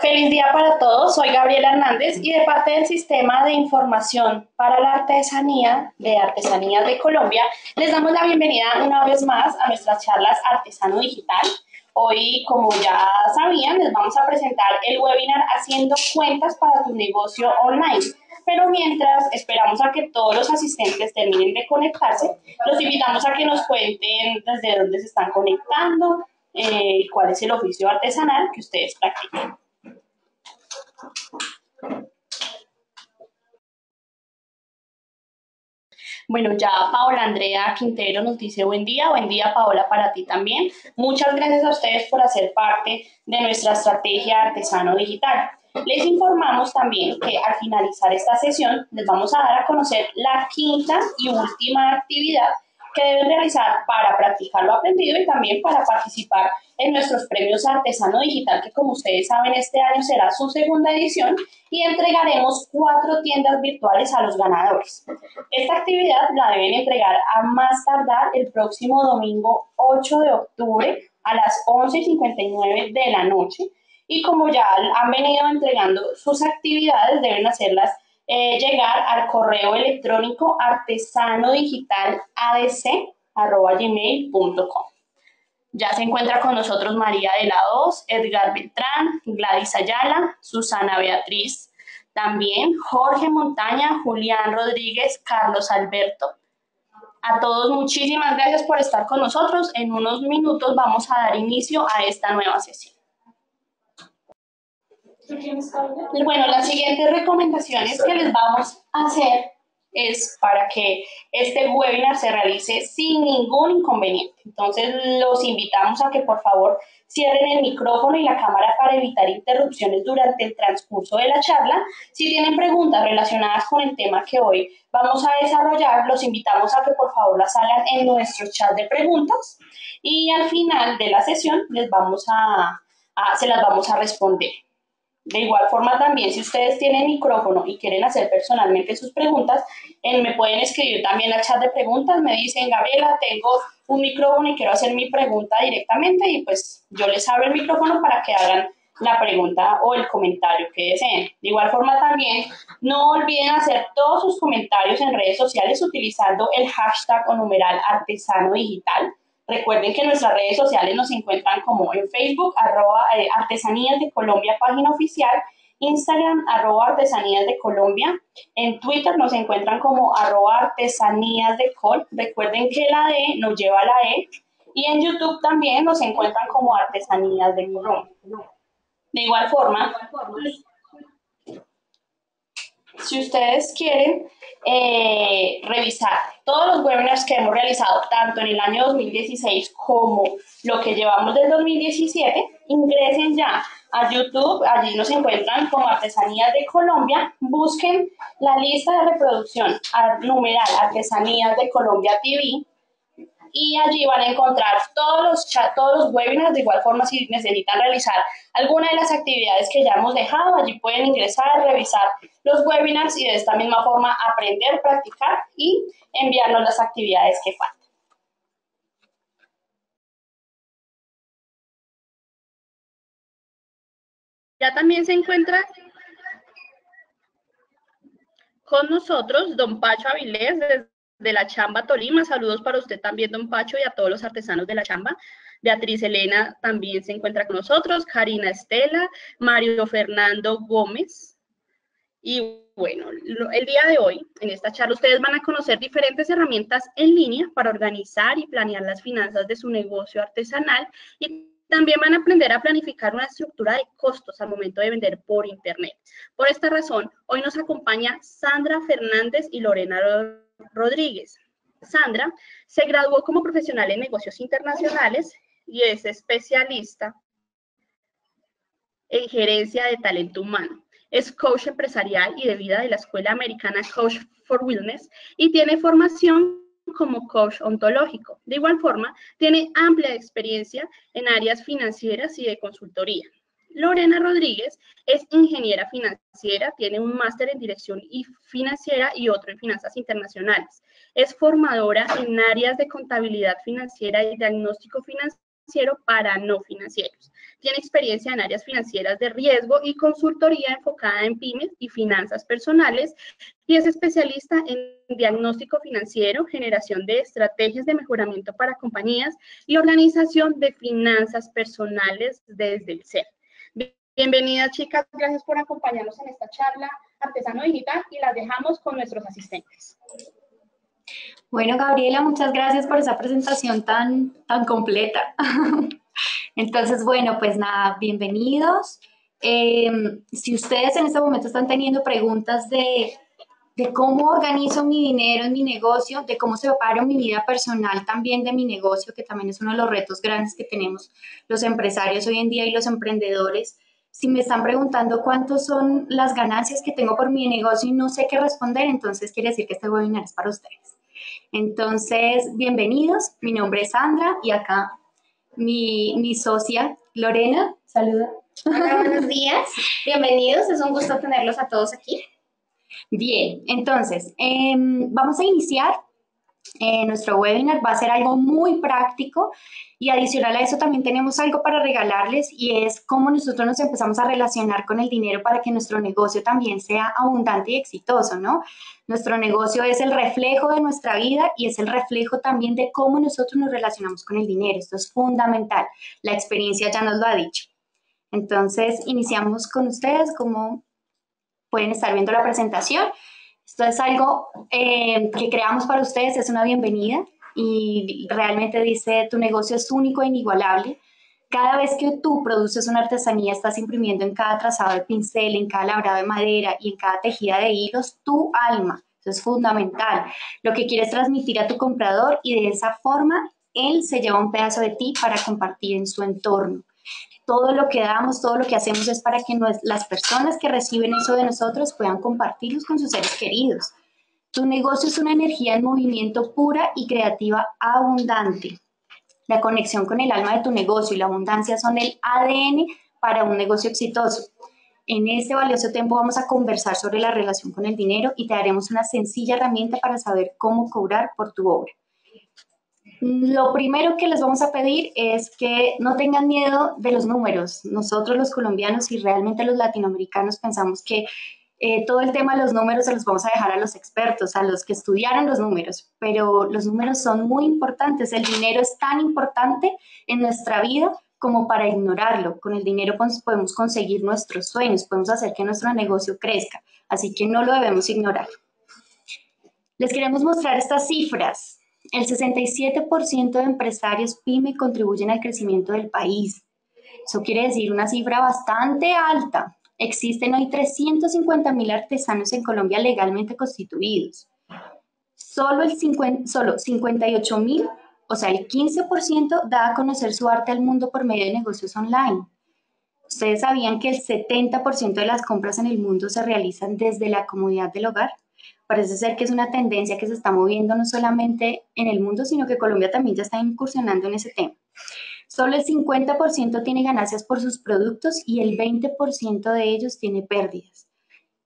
Feliz día para todos, soy Gabriela Hernández y de parte del Sistema de Información para la Artesanía de Artesanías de Colombia, les damos la bienvenida una vez más a nuestras charlas Artesano Digital. Hoy, como ya sabían, les vamos a presentar el webinar Haciendo Cuentas para tu Negocio Online. Pero mientras esperamos a que todos los asistentes terminen de conectarse, los invitamos a que nos cuenten desde dónde se están conectando, cuál es el oficio artesanal que ustedes practican. Bueno, ya Paola Andrea Quintero nos dice buen día Paola para ti también. Muchas gracias a ustedes por hacer parte de nuestra estrategia Artesano Digital. Les informamos también que al finalizar esta sesión les vamos a dar a conocer la quinta y última actividad que deben realizar para practicar lo aprendido y también para participar en nuestros premios Artesano Digital, que como ustedes saben este año será su segunda edición, y entregaremos 4 tiendas virtuales a los ganadores. Esta actividad la deben entregar a más tardar el próximo domingo 8 de octubre a las 11:59 de la noche, y como ya han venido entregando sus actividades, deben hacerlas llegar al correo electrónico artesanodigital.adc@gmail.com. Ya se encuentra con nosotros María de la 2, Edgar Beltrán, Gladys Ayala, Susana Beatriz, también Jorge Montaña, Julián Rodríguez, Carlos Alberto. A todos muchísimas gracias por estar con nosotros. En unos minutos vamos a dar inicio a esta nueva sesión. Bueno, las siguientes recomendaciones que les vamos a hacer es para que este webinar se realice sin ningún inconveniente. Entonces, los invitamos a que por favor cierren el micrófono y la cámara para evitar interrupciones durante el transcurso de la charla. Si tienen preguntas relacionadas con el tema que hoy vamos a desarrollar, los invitamos a que por favor las hagan en nuestro chat de preguntas y al final de la sesión les vamos se las vamos a responder. De igual forma también, si ustedes tienen micrófono y quieren hacer personalmente sus preguntas, me pueden escribir también al chat de preguntas, me dicen, Gabriela, tengo un micrófono y quiero hacer mi pregunta directamente, y pues yo les abro el micrófono para que hagan la pregunta o el comentario que deseen. De igual forma también, no olviden hacer todos sus comentarios en redes sociales utilizando el hashtag o numeral Artesano Digital. Recuerden que en nuestras redes sociales nos encuentran como en Facebook, @ Artesanías de Colombia, página oficial, Instagram, @ Artesanías de Colombia, en Twitter nos encuentran como @ Artesanías de Col, recuerden que la D nos lleva a la E, y en YouTube también nos encuentran como Artesanías de Colombia. De igual forma, si ustedes quieren revisar todos los webinars que hemos realizado, tanto en el año 2016 como lo que llevamos del 2017, ingresen ya a YouTube, allí nos encuentran como Artesanías de Colombia, busquen la lista de reproducción, numeral Artesanías de Colombia TV, y allí van a encontrar todos los webinars. De igual forma, si necesitan realizar alguna de las actividades que ya hemos dejado, allí pueden ingresar, revisar los webinars y de esta misma forma aprender, practicar y enviarnos las actividades que faltan. Ya también se encuentra con nosotros don Pacho Avilés, de La Chamba, Tolima. Saludos para usted también, don Pacho, y a todos los artesanos de La Chamba. Beatriz Elena también se encuentra con nosotros, Karina Estela, Mario Fernando Gómez. Y bueno, el día de hoy, en esta charla, ustedes van a conocer diferentes herramientas en línea para organizar y planear las finanzas de su negocio artesanal, y también van a aprender a planificar una estructura de costos al momento de vender por internet. Por esta razón, hoy nos acompaña Sandra Fernández y Lorena Rodríguez. Sandra se graduó como profesional en negocios internacionales y es especialista en gerencia de talento humano. Es coach empresarial y de vida de la Escuela Americana Coach for Wellness y tiene formación como coach ontológico. De igual forma, tiene amplia experiencia en áreas financieras y de consultoría. Lorena Rodríguez es ingeniera financiera, tiene un máster en dirección financiera y otro en finanzas internacionales. Es formadora en áreas de contabilidad financiera y diagnóstico financiero para no financieros. Tiene experiencia en áreas financieras de riesgo y consultoría enfocada en pymes y finanzas personales, y es especialista en diagnóstico financiero, generación de estrategias de mejoramiento para compañías y organización de finanzas personales desde el ser. Bienvenidas, chicas, gracias por acompañarnos en esta charla Artesano Digital, y las dejamos con nuestros asistentes. Bueno, Gabriela, muchas gracias por esa presentación tan completa. Entonces, bueno, pues nada, bienvenidos. Si ustedes en este momento están teniendo preguntas de cómo organizo mi dinero en mi negocio, de cómo separo mi vida personal también de mi negocio, que también es uno de los retos grandes que tenemos los empresarios hoy en día y los emprendedores, si me están preguntando cuántos son las ganancias que tengo por mi negocio y no sé qué responder, entonces quiere decir que este webinar es para ustedes. Entonces, bienvenidos. Mi nombre es Sandra y acá mi socia Lorena. Saluda. Hola, buenos días. Bienvenidos. Es un gusto tenerlos a todos aquí. Bien, entonces, vamos a iniciar. Nuestro webinar va a ser algo muy práctico y adicional a eso también tenemos algo para regalarles, y es cómo nosotros nos empezamos a relacionar con el dinero para que nuestro negocio también sea abundante y exitoso, ¿no? Nuestro negocio es el reflejo de nuestra vida y es el reflejo también de cómo nosotros nos relacionamos con el dinero. Esto es fundamental. La experiencia ya nos lo ha dicho. Entonces, iniciamos con ustedes, como pueden estar viendo la presentación. Esto es algo que creamos para ustedes, es una bienvenida, y realmente dice: tu negocio es único e inigualable. Cada vez que tú produces una artesanía, estás imprimiendo en cada trazado de pincel, en cada labrado de madera y en cada tejida de hilos tu alma. Eso es fundamental. Lo que quieres transmitir a tu comprador, y de esa forma él se lleva un pedazo de ti para compartir en su entorno. Todo lo que damos, todo lo que hacemos es para que las personas que reciben eso de nosotros puedan compartirlos con sus seres queridos. Tu negocio es una energía en movimiento pura y creativa abundante. La conexión con el alma de tu negocio y la abundancia son el ADN para un negocio exitoso. En este valioso tiempo vamos a conversar sobre la relación con el dinero y te daremos una sencilla herramienta para saber cómo cobrar por tu obra. Lo primero que les vamos a pedir es que no tengan miedo de los números. Nosotros los colombianos y realmente los latinoamericanos pensamos que todo el tema de los números se los vamos a dejar a los expertos, a los que estudiaron los números, pero los números son muy importantes. El dinero es tan importante en nuestra vida como para ignorarlo. Con el dinero podemos conseguir nuestros sueños, podemos hacer que nuestro negocio crezca, así que no lo debemos ignorar. Les queremos mostrar estas cifras. El 67% de empresarios PYME contribuyen al crecimiento del país. Eso quiere decir una cifra bastante alta. Existen hoy 350.000 artesanos en Colombia legalmente constituidos. Solo 58.000, o sea, el 15%, da a conocer su arte al mundo por medio de negocios online. ¿Ustedes sabían que el 70% de las compras en el mundo se realizan desde la comodidad del hogar? Parece ser que es una tendencia que se está moviendo no solamente en el mundo, sino que Colombia también ya está incursionando en ese tema. Solo el 50% tiene ganancias por sus productos y el 20% de ellos tiene pérdidas.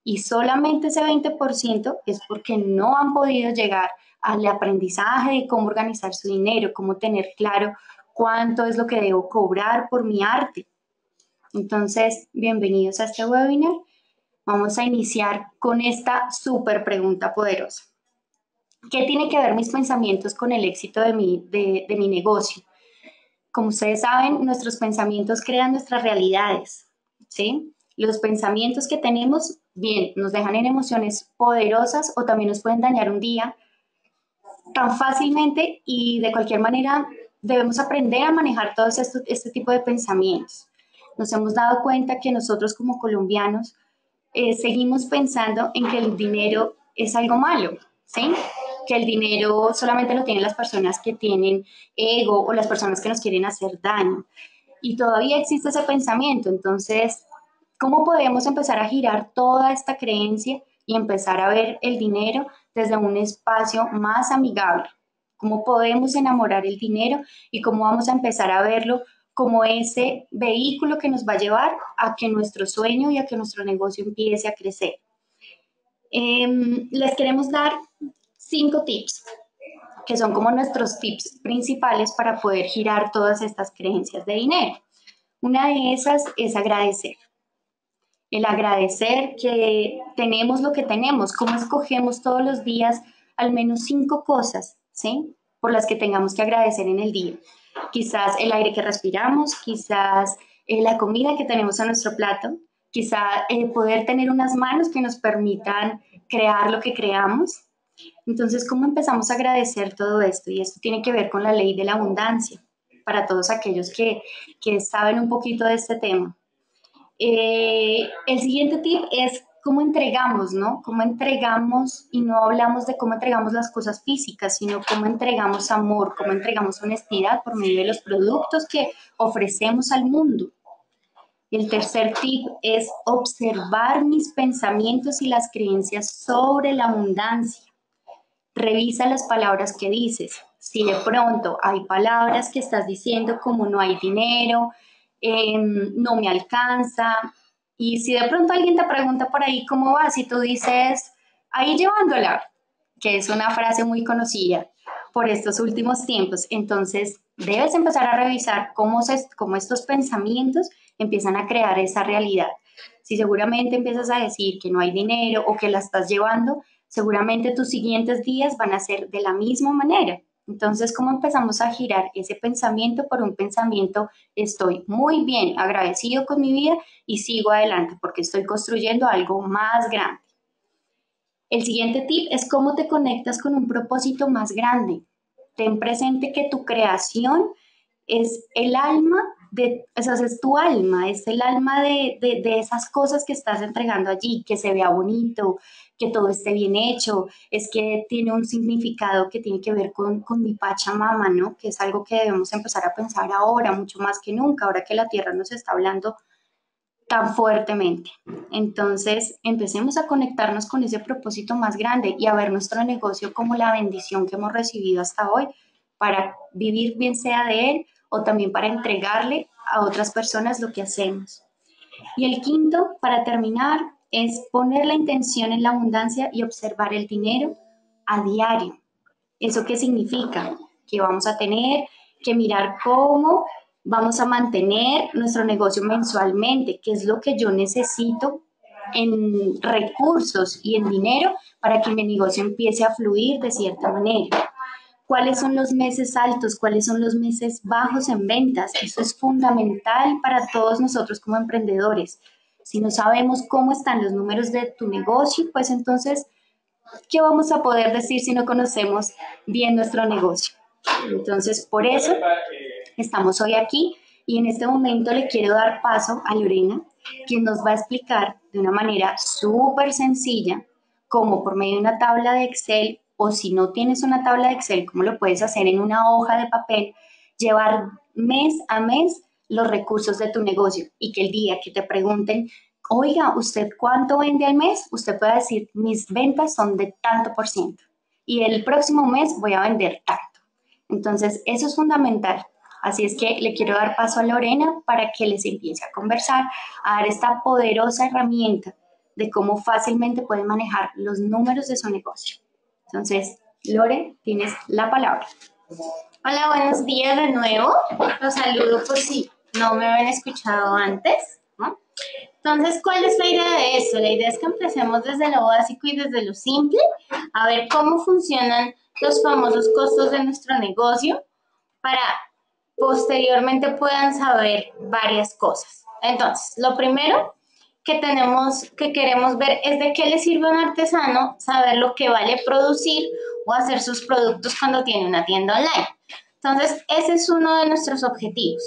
Y solamente ese 20% es porque no han podido llegar al aprendizaje de cómo organizar su dinero, cómo tener claro cuánto es lo que debo cobrar por mi arte. Entonces, bienvenidos a este webinar. Vamos a iniciar con esta súper pregunta poderosa. ¿Qué tiene que ver mis pensamientos con el éxito de mi negocio? Como ustedes saben, nuestros pensamientos crean nuestras realidades, ¿sí? Los pensamientos que tenemos, bien, nos dejan en emociones poderosas o también nos pueden dañar un día tan fácilmente, y de cualquier manera debemos aprender a manejar todo este tipo de pensamientos. Nos hemos dado cuenta que nosotros como colombianos seguimos pensando en que el dinero es algo malo, ¿sí? Que el dinero solamente lo tienen las personas que tienen ego o las personas que nos quieren hacer daño. Y todavía existe ese pensamiento. Entonces, ¿cómo podemos empezar a girar toda esta creencia y empezar a ver el dinero desde un espacio más amigable? ¿Cómo podemos enamorar el dinero y cómo vamos a empezar a verlo como ese vehículo que nos va a llevar a que nuestro sueño y a que nuestro negocio empiece a crecer? Les queremos dar 5 tips, que son como nuestros tips principales para poder girar todas estas creencias de dinero. Una de esas es agradecer. El agradecer que tenemos lo que tenemos, cómo escogemos todos los días al menos 5 cosas, ¿sí?, por las que tengamos que agradecer en el día. Quizás el aire que respiramos, quizás la comida que tenemos en nuestro plato, quizás poder tener unas manos que nos permitan crear lo que creamos. Entonces, ¿cómo empezamos a agradecer todo esto? Y esto tiene que ver con la ley de la abundancia, para todos aquellos que saben un poquito de este tema. El siguiente tip es cómo entregamos, ¿no? Cómo entregamos, y no hablamos de cómo entregamos las cosas físicas, sino cómo entregamos amor, cómo entregamos honestidad por medio de los productos que ofrecemos al mundo. El tercer tip es observar mis pensamientos y las creencias sobre la abundancia. Revisa las palabras que dices. Si de pronto hay palabras que estás diciendo como no hay dinero, no me alcanza, y si de pronto alguien te pregunta por ahí cómo vas y tú dices, ahí llevándola, que es una frase muy conocida por estos últimos tiempos, entonces debes empezar a revisar cómo estos pensamientos empiezan a crear esa realidad. Si seguramente empiezas a decir que no hay dinero o que la estás llevando, seguramente tus siguientes días van a ser de la misma manera. Entonces, ¿cómo empezamos a girar ese pensamiento por un pensamiento? Estoy muy bien, agradecido con mi vida y sigo adelante porque estoy construyendo algo más grande. El siguiente tip es cómo te conectas con un propósito más grande. Ten presente que tu creación es el alma, es tu alma, es el alma de esas cosas que estás entregando allí, que se vea bonito, que todo esté bien hecho, es que tiene un significado que tiene que ver con mi Pachamama, ¿no? Que es algo que debemos empezar a pensar ahora, mucho más que nunca, ahora que la tierra nos está hablando tan fuertemente. Entonces, empecemos a conectarnos con ese propósito más grande y a ver nuestro negocio como la bendición que hemos recibido hasta hoy para vivir bien sea de él o también para entregarle a otras personas lo que hacemos. Y el quinto, para terminar, es poner la intención en la abundancia y observar el dinero a diario. ¿Eso qué significa? Que vamos a tener que mirar cómo vamos a mantener nuestro negocio mensualmente, qué es lo que yo necesito en recursos y en dinero para que mi negocio empiece a fluir de cierta manera. ¿Cuáles son los meses altos? ¿Cuáles son los meses bajos en ventas? Eso es fundamental para todos nosotros como emprendedores. Si no sabemos cómo están los números de tu negocio, pues entonces, ¿qué vamos a poder decir si no conocemos bien nuestro negocio? Entonces, por eso estamos hoy aquí y en este momento le quiero dar paso a Lorena, quien nos va a explicar de una manera súper sencilla cómo por medio de una tabla de Excel, o si no tienes una tabla de Excel, cómo lo puedes hacer en una hoja de papel, llevar mes a mes los recursos de tu negocio y que el día que te pregunten, oiga, ¿usted cuánto vende al mes? Usted pueda decir, mis ventas son de tanto por ciento y el próximo mes voy a vender tanto. Entonces, eso es fundamental. Así es que le quiero dar paso a Lorena para que les empiece a conversar, a dar esta poderosa herramienta de cómo fácilmente pueden manejar los números de su negocio. Entonces, Lore, tienes la palabra. Hola, buenos días de nuevo. Los saludo por si no me habían escuchado antes, ¿no? Entonces, ¿cuál es la idea de esto? La idea es que empecemos desde lo básico y desde lo simple, a ver cómo funcionan los famosos costos de nuestro negocio para posteriormente puedan saber varias cosas. Entonces, lo primero que queremos ver es de qué le sirve a un artesano saber lo que vale producir o hacer sus productos cuando tiene una tienda online. Entonces, ese es uno de nuestros objetivos,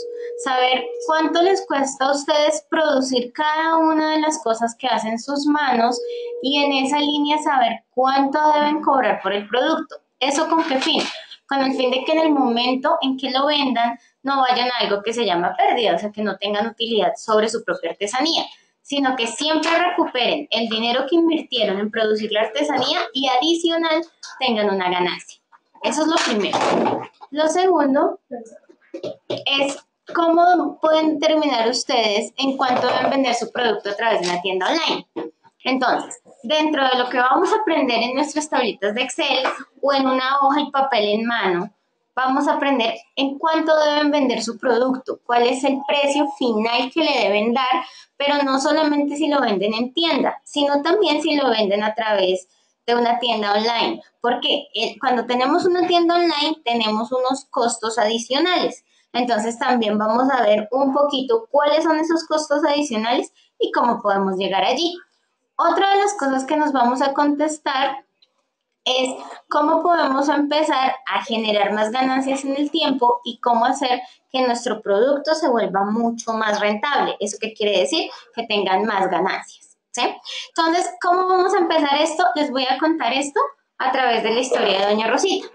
saber cuánto les cuesta a ustedes producir cada una de las cosas que hacen sus manos y en esa línea saber cuánto deben cobrar por el producto. ¿Eso con qué fin? Con el fin de que en el momento en que lo vendan no vayan a algo que se llama pérdida, o sea, que no tengan utilidad sobre su propia artesanía, sino que siempre recuperen el dinero que invirtieron en producir la artesanía y adicional tengan una ganancia. Eso es lo primero. Lo segundo es cómo pueden terminar ustedes en cuánto deben vender su producto a través de una tienda online. Entonces, dentro de lo que vamos a aprender en nuestras tablitas de Excel o en una hoja y papel en mano, vamos a aprender en cuánto deben vender su producto, cuál es el precio final que le deben dar, pero no solamente si lo venden en tienda, sino también si lo venden a través de una tienda online. Porque cuando tenemos una tienda online tenemos unos costos adicionales. Entonces también vamos a ver un poquito cuáles son esos costos adicionales y cómo podemos llegar allí. Otra de las cosas que nos vamos a contestar es cómo podemos empezar a generar más ganancias en el tiempo y cómo hacer que nuestro producto se vuelva mucho más rentable. ¿Eso qué quiere decir? Que tengan más ganancias, ¿sí? Entonces, ¿cómo vamos a empezar esto? Les voy a contar esto a través de la historia de Doña Rosita.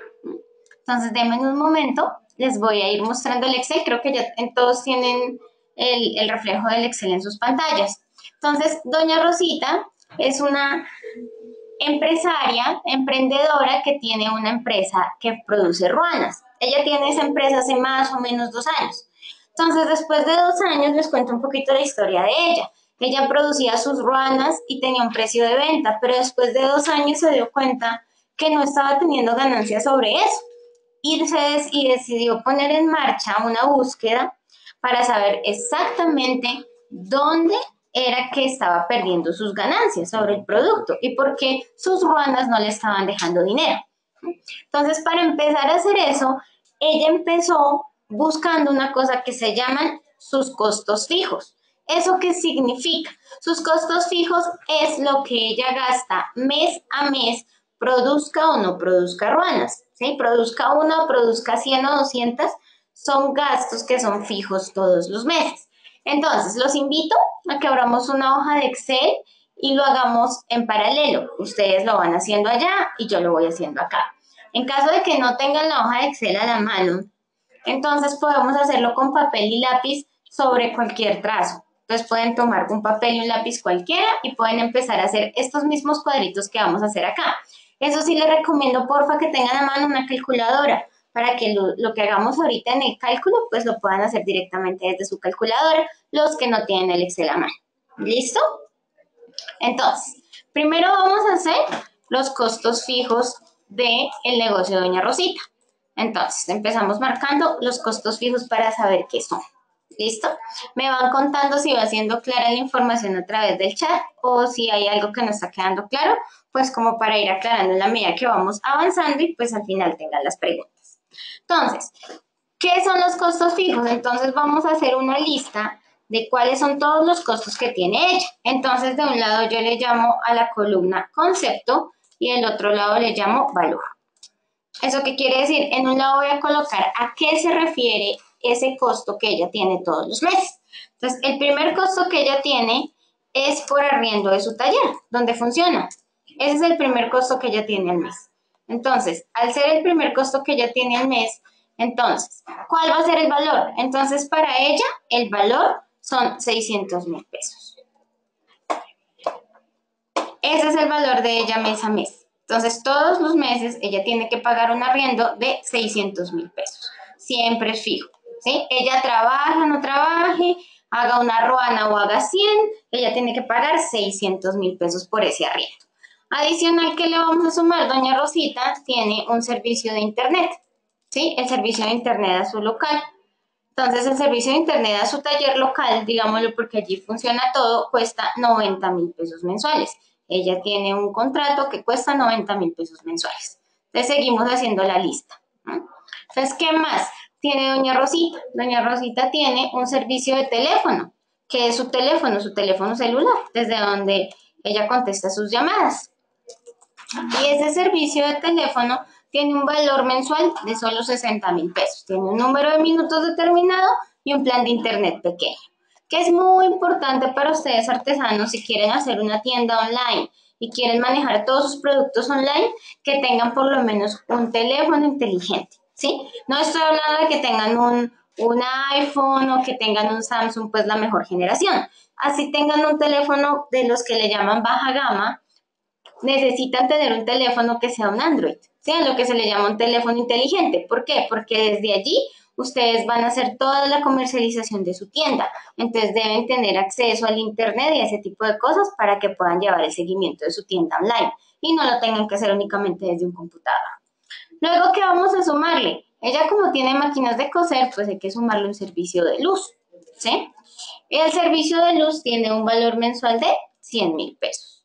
Entonces, denme un momento. Les voy a ir mostrando el Excel. Creo que ya todos tienen el reflejo del Excel en sus pantallas. Entonces, Doña Rosita es una empresaria, emprendedora que tiene una empresa que produce ruanas. Ella tiene esa empresa hace más o menos 2 años. Entonces, después de 2 años, les cuento un poquito la historia de ella. Ella producía sus ruanas y tenía un precio de venta, pero después de 2 años se dio cuenta que no estaba teniendo ganancias sobre eso. Y decidió poner en marcha una búsqueda para saber exactamente dónde era que estaba perdiendo sus ganancias sobre el producto y por qué sus ruanas no le estaban dejando dinero. Entonces, para empezar a hacer eso, ella empezó buscando una cosa que se llaman sus costos fijos. ¿Eso qué significa? Sus costos fijos es lo que ella gasta mes a mes, produzca o no produzca ruanas, ¿sí? Produzca una, produzca 100 o 200, son gastos que son fijos todos los meses. Entonces, los invito a que abramos una hoja de Excel y lo hagamos en paralelo. Ustedes lo van haciendo allá y yo lo voy haciendo acá. En caso de que no tengan la hoja de Excel a la mano, entonces podemos hacerlo con papel y lápiz sobre cualquier trazo. Entonces pueden tomar un papel y un lápiz cualquiera y pueden empezar a hacer estos mismos cuadritos que vamos a hacer acá. Eso sí, les recomiendo, porfa, que tengan a mano una calculadora para que lo que hagamos ahorita en el cálculo, pues lo puedan hacer directamente desde su calculadora, los que no tienen el Excel a mano. ¿Listo? Entonces, primero vamos a hacer los costos fijos del negocio de Doña Rosita. Entonces, empezamos marcando los costos fijos para saber qué son. ¿Listo? Me van contando si va siendo clara la información a través del chat o si hay algo que no está quedando claro, pues como para ir aclarando en la medida que vamos avanzando y pues al final tengan las preguntas. Entonces, ¿qué son los costos fijos? Entonces vamos a hacer una lista de cuáles son todos los costos que tiene ella. Entonces, de un lado yo le llamo a la columna concepto y del otro lado le llamo valor. ¿Eso qué quiere decir? En un lado voy a colocar a qué se refiere ese costo que ella tiene todos los meses. Entonces, el primer costo que ella tiene es por arriendo de su taller, donde funciona. Ese es el primer costo que ella tiene al mes. Entonces, al ser el primer costo que ella tiene al mes, entonces, ¿cuál va a ser el valor? Entonces, para ella, el valor son 600.000 pesos. Ese es el valor de ella mes a mes. Entonces, todos los meses ella tiene que pagar un arriendo de 600.000 pesos. Siempre es fijo, ¿sí? Ella trabaja, no trabaje, haga una ruana o haga 100, ella tiene que pagar 600.000 pesos por ese arriendo. Adicional, ¿qué le vamos a sumar? Doña Rosita tiene un servicio de internet, ¿sí? El servicio de internet a su local. Entonces, el servicio de internet a su taller local, digámoslo porque allí funciona todo, cuesta 90.000 pesos mensuales. Ella tiene un contrato que cuesta 90.000 pesos mensuales. Entonces, seguimos haciendo la lista, ¿no? Entonces, ¿qué más tiene Doña Rosita? Doña Rosita tiene un servicio de teléfono, que es su teléfono celular, desde donde ella contesta sus llamadas. Y ese servicio de teléfono tiene un valor mensual de solo 60.000 pesos. Tiene un número de minutos determinado y un plan de internet pequeño, que es muy importante para ustedes artesanos si quieren hacer una tienda online y quieren manejar todos sus productos online, que tengan por lo menos un teléfono inteligente. ¿Sí? No estoy hablando de que tengan un iPhone o que tengan un Samsung, pues la mejor generación. Así tengan un teléfono de los que le llaman baja gama, necesitan tener un teléfono que sea un Android, ¿sí? Lo que se le llama un teléfono inteligente. ¿Por qué? Porque desde allí ustedes van a hacer toda la comercialización de su tienda. Entonces deben tener acceso al internet y a ese tipo de cosas para que puedan llevar el seguimiento de su tienda online y no lo tengan que hacer únicamente desde un computador. Luego, ¿qué vamos a sumarle? Ella, como tiene máquinas de coser, pues hay que sumarle un servicio de luz, ¿sí? El servicio de luz tiene un valor mensual de 100.000 pesos.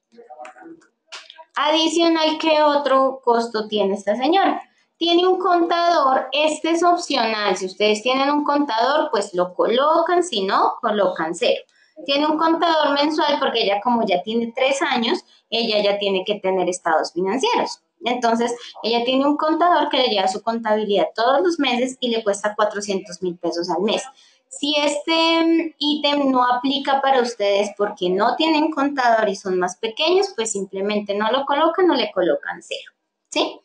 Adicional, ¿qué otro costo tiene esta señora? Tiene un contador, este es opcional. Si ustedes tienen un contador, pues lo colocan, si no, colocan cero. Tiene un contador mensual porque ella, como ya tiene 3 años, ella ya tiene que tener estados financieros. Entonces, ella tiene un contador que le lleva su contabilidad todos los meses y le cuesta 400.000 pesos al mes. Si este ítem no aplica para ustedes porque no tienen contador y son más pequeños, pues simplemente no lo colocan o le colocan cero, ¿sí?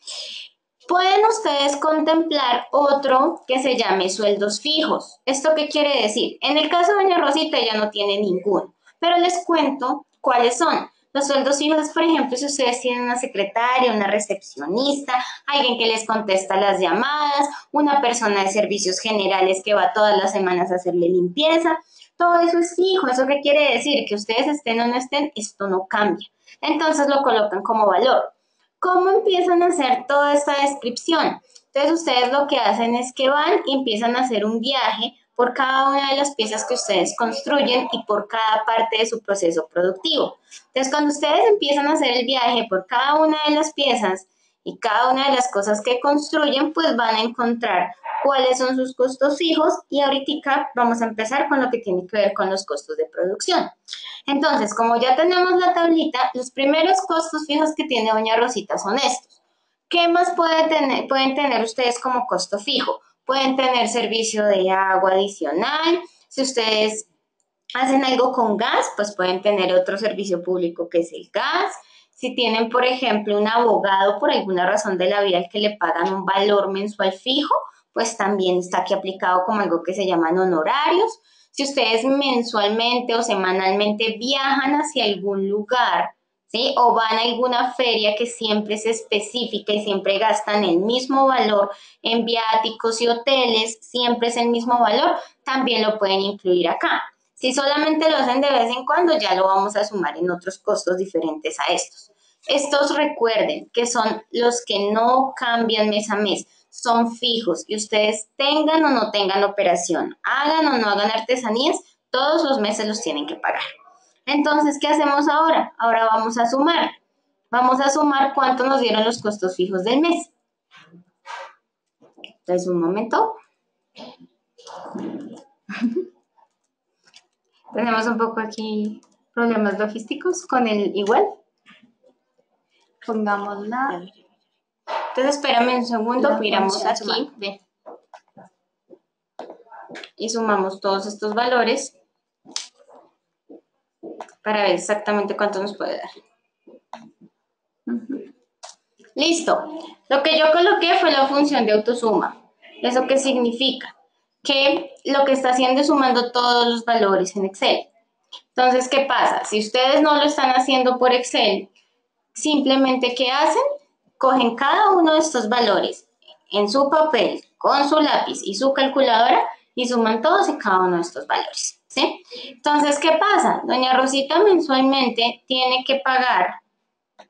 Pueden ustedes contemplar otro que se llame sueldos fijos. ¿Esto qué quiere decir? En el caso de doña Rosita ella no tiene ninguno, pero les cuento cuáles son. Los sueldos fijos, por ejemplo, si ustedes tienen una secretaria, una recepcionista, alguien que les contesta las llamadas, una persona de servicios generales que va todas las semanas a hacerle limpieza, todo eso es fijo. ¿Eso qué quiere decir? Que ustedes estén o no estén, esto no cambia. Entonces lo colocan como valor. ¿Cómo empiezan a hacer toda esta descripción? Entonces ustedes lo que hacen es que van y empiezan a hacer un viaje por cada una de las piezas que ustedes construyen y por cada parte de su proceso productivo. Entonces cuando ustedes empiezan a hacer el viaje por cada una de las piezas y cada una de las cosas que construyen, pues van a encontrar cuáles son sus costos fijos, y ahorita vamos a empezar con lo que tiene que ver con los costos de producción. Entonces, como ya tenemos la tablita, los primeros costos fijos que tiene doña Rosita son estos. ¿Qué más pueden tener ustedes como costo fijo? Pueden tener servicio de agua adicional. Si ustedes hacen algo con gas, pues pueden tener otro servicio público que es el gas. Si tienen, por ejemplo, un abogado por alguna razón de la vida al que le pagan un valor mensual fijo, pues también está aquí aplicado como algo que se llaman honorarios. Si ustedes mensualmente o semanalmente viajan hacia algún lugar, ¿sí? O van a alguna feria que siempre es específica y siempre gastan el mismo valor en viáticos y hoteles, siempre es el mismo valor, también lo pueden incluir acá. Si solamente lo hacen de vez en cuando, ya lo vamos a sumar en otros costos diferentes a estos. Estos recuerden que son los que no cambian mes a mes. Son fijos y ustedes tengan o no tengan operación, hagan o no hagan artesanías, todos los meses los tienen que pagar. Entonces, ¿qué hacemos ahora? Ahora vamos a sumar. Vamos a sumar cuánto nos dieron los costos fijos del mes. Entonces, un momento. Tenemos un poco aquí problemas logísticos con el igual. Pongámosla. Entonces, espérame un segundo, miramos aquí, ven, y sumamos todos estos valores para ver exactamente cuánto nos puede dar. Listo. Lo que yo coloqué fue la función de autosuma. ¿Eso qué significa? Que lo que está haciendo es sumando todos los valores en Excel. Entonces, ¿qué pasa? Si ustedes no lo están haciendo por Excel, simplemente, ¿qué hacen? Cogen cada uno de estos valores en su papel, con su lápiz y su calculadora, y suman todos y cada uno de estos valores, ¿sí? Entonces, ¿qué pasa? Doña Rosita mensualmente tiene que pagar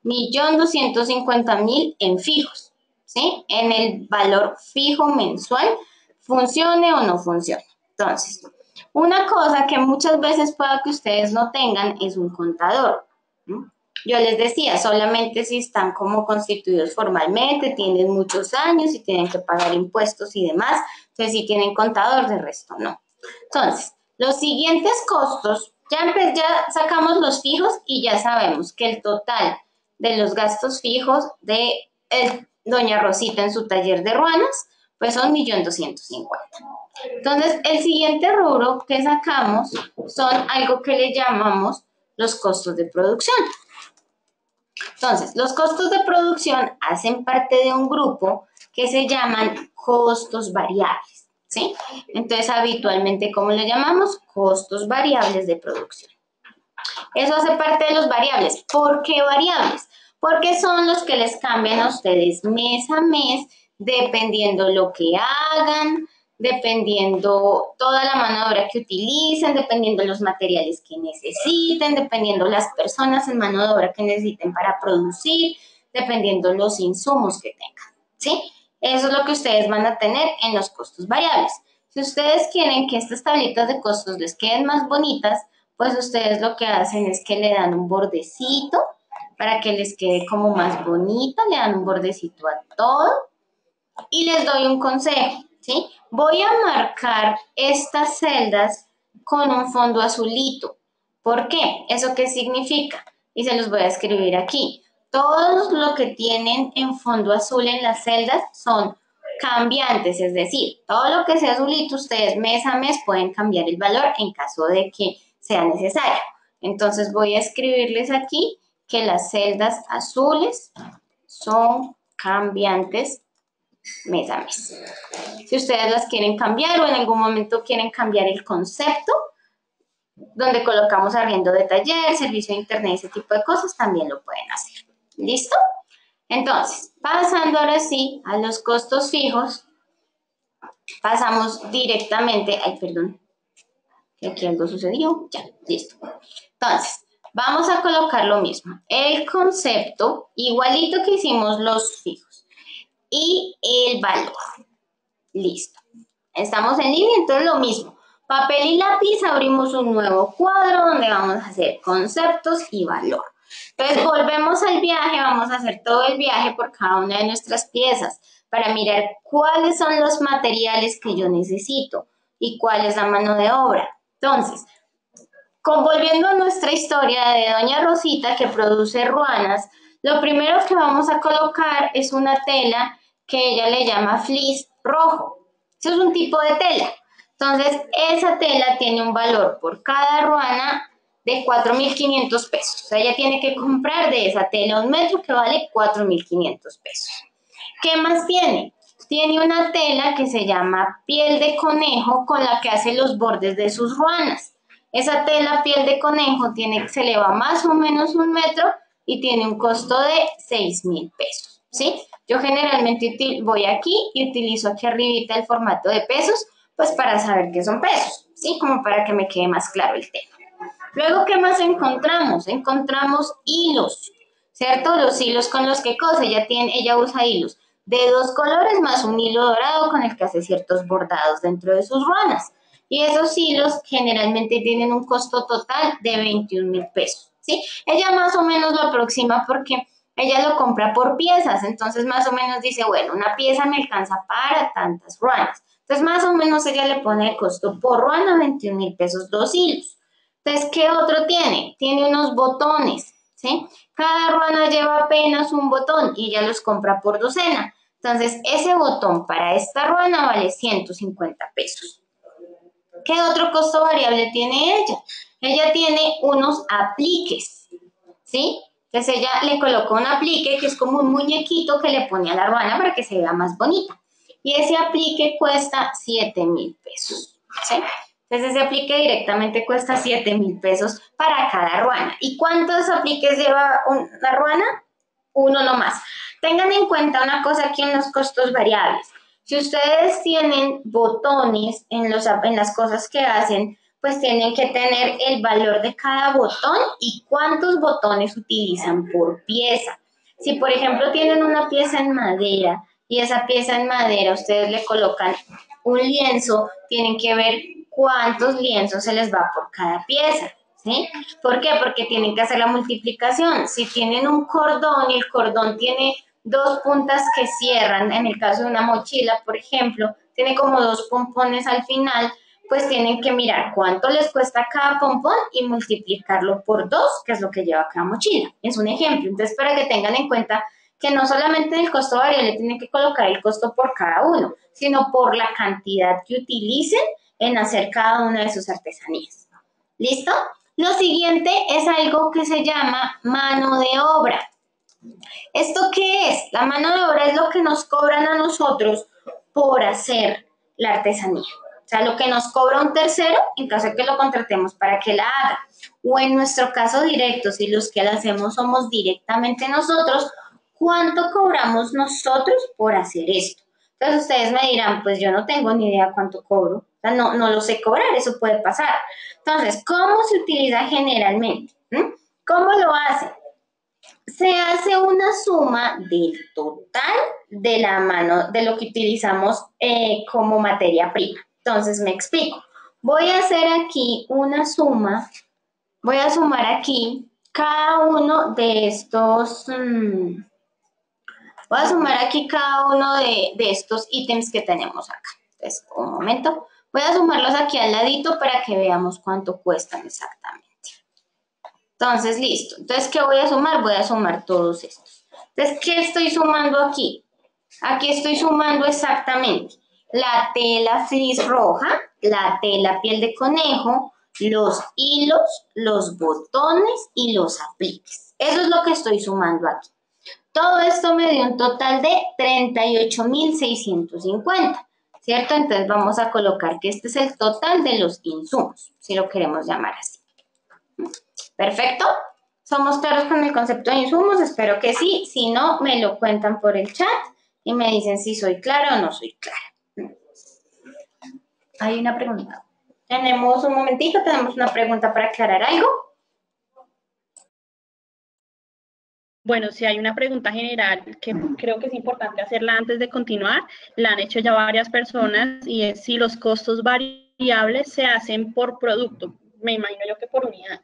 1.250.000 en fijos, ¿sí? En el valor fijo mensual, funcione o no funcione. Entonces, una cosa que muchas veces pueda que ustedes no tengan es un contador, ¿sí? Yo les decía, solamente si están como constituidos formalmente, tienen muchos años y tienen que pagar impuestos y demás. Entonces, si tienen contador, de resto no. Entonces, los siguientes costos, ya sacamos los fijos y ya sabemos que el total de los gastos fijos de doña Rosita en su taller de ruanas, pues son 1.250.000. Entonces, el siguiente rubro que sacamos son algo que le llamamos los costos de producción. Entonces, los costos de producción hacen parte de un grupo que se llaman costos variables, ¿sí? Entonces, habitualmente, ¿cómo lo llamamos? Costos variables de producción. Eso hace parte de los variables. ¿Por qué variables? Porque son los que les cambian a ustedes mes a mes, dependiendo lo que hagan, dependiendo toda la mano de obra que utilicen, dependiendo los materiales que necesiten, dependiendo las personas en mano de obra que necesiten para producir, dependiendo los insumos que tengan, ¿sí? Eso es lo que ustedes van a tener en los costos variables. Si ustedes quieren que estas tablitas de costos les queden más bonitas, pues ustedes lo que hacen es que le dan un bordecito para que les quede como más bonita, le dan un bordecito a todo. Y les doy un consejo, ¿sí? Voy a marcar estas celdas con un fondo azulito. ¿Por qué? ¿Eso qué significa? Y se los voy a escribir aquí. Todo lo que tienen en fondo azul en las celdas son cambiantes, es decir, todo lo que sea azulito, ustedes mes a mes pueden cambiar el valor en caso de que sea necesario. Entonces voy a escribirles aquí que las celdas azules son cambiantes mes a mes. Si ustedes las quieren cambiar o en algún momento quieren cambiar el concepto, donde colocamos arriendo de taller, servicio de internet, ese tipo de cosas, también lo pueden hacer. ¿Listo? Entonces, pasando ahora sí a los costos fijos, pasamos directamente... Ay, perdón, aquí algo sucedió. Ya, listo. Entonces, vamos a colocar lo mismo. El concepto, igualito que hicimos los fijos. Y el valor. Listo. Estamos en línea, entonces lo mismo. Papel y lápiz, abrimos un nuevo cuadro donde vamos a hacer conceptos y valor. Entonces volvemos al viaje, vamos a hacer todo el viaje por cada una de nuestras piezas para mirar cuáles son los materiales que yo necesito y cuál es la mano de obra. Entonces, volviendo a nuestra historia de Doña Rosita que produce ruanas, lo primero que vamos a colocar es una tela que ella le llama fleece rojo. Eso es un tipo de tela. Entonces, esa tela tiene un valor por cada ruana de 4.500 pesos. O sea, ella tiene que comprar de esa tela un metro que vale 4.500 pesos. ¿Qué más tiene? Tiene una tela que se llama piel de conejo con la que hace los bordes de sus ruanas. Esa tela piel de conejo se eleva más o menos un metro y tiene un costo de 6.000 pesos. ¿Sí? Yo generalmente voy aquí y utilizo aquí arribita el formato de pesos, pues para saber qué son pesos, ¿sí? Como para que me quede más claro el tema. Luego, ¿qué más encontramos? Encontramos hilos, ¿cierto? Los hilos con los que cose, ella usa hilos de dos colores más un hilo dorado con el que hace ciertos bordados dentro de sus ruanas. Y esos hilos generalmente tienen un costo total de 21.000 pesos, ¿sí? Ella más o menos lo aproxima porque ella lo compra por piezas, entonces más o menos dice, bueno, una pieza me alcanza para tantas ruanas. Entonces, más o menos ella le pone el costo por ruana 21.000 pesos, dos hilos. Entonces, ¿qué otro tiene? Tiene unos botones, ¿sí? Cada ruana lleva apenas un botón y ella los compra por docena. Entonces, ese botón para esta ruana vale 150 pesos. ¿Qué otro costo variable tiene ella? Ella tiene unos apliques, ¿sí? Entonces, ella le coloca un aplique que es como un muñequito que le pone a la ruana para que se vea más bonita. Y ese aplique cuesta 7.000 pesos, ¿sí? Entonces ese aplique directamente cuesta 7.000 pesos para cada ruana. ¿Y cuántos apliques lleva una ruana? Uno nomás. Tengan en cuenta una cosa aquí en los costos variables. Si ustedes tienen botones en las cosas que hacen, pues tienen que tener el valor de cada botón y cuántos botones utilizan por pieza. Si por ejemplo tienen una pieza en madera, y esa pieza en madera, ustedes le colocan un lienzo, tienen que ver cuántos lienzos se les va por cada pieza, ¿sí? ¿Por qué? Porque tienen que hacer la multiplicación. Si tienen un cordón y el cordón tiene dos puntas que cierran, en el caso de una mochila, por ejemplo, tiene como dos pompones al final, pues tienen que mirar cuánto les cuesta cada pompón y multiplicarlo por dos, que es lo que lleva cada mochila. Es un ejemplo. Entonces, para que tengan en cuenta que no solamente el costo variable tienen que colocar el costo por cada uno, sino por la cantidad que utilicen en hacer cada una de sus artesanías. ¿Listo? Lo siguiente es algo que se llama mano de obra. ¿Esto qué es? La mano de obra es lo que nos cobran a nosotros por hacer la artesanía. O sea, lo que nos cobra un tercero en caso de que lo contratemos para que la haga. O en nuestro caso directo, si los que la hacemos somos directamente nosotros, ¿cuánto cobramos nosotros por hacer esto? Entonces ustedes me dirán, pues yo no tengo ni idea cuánto cobro. O sea, no lo sé cobrar, eso puede pasar. Entonces, ¿cómo se utiliza generalmente? ¿Cómo lo hacen? se hace una suma del total de la mano de lo que utilizamos como materia prima. Entonces me explico. Voy a hacer aquí una suma, voy a sumar aquí cada uno de estos, voy a sumar aquí cada uno de estos ítems que tenemos acá. Entonces, un momento, voy a sumarlos aquí al ladito para que veamos cuánto cuestan exactamente. Entonces, listo. Entonces, ¿qué voy a sumar? Voy a sumar todos estos. Entonces, ¿qué estoy sumando aquí? Aquí estoy sumando exactamente la tela flis roja, la tela piel de conejo, los hilos, los botones y los apliques. Eso es lo que estoy sumando aquí. Todo esto me dio un total de 38.650, ¿cierto? Entonces vamos a colocar que este es el total de los insumos, si lo queremos llamar así. ¿Perfecto? ¿Somos claros con el concepto de insumos? Espero que sí. Si no, me lo cuentan por el chat y me dicen si soy clara o no soy clara. Hay una pregunta. Tenemos un momentito, tenemos una pregunta para aclarar algo. Bueno, si hay una pregunta general que creo que es importante hacerla antes de continuar, la han hecho ya varias personas, y es si los costos variables se hacen por producto. Me imagino yo que por unidad.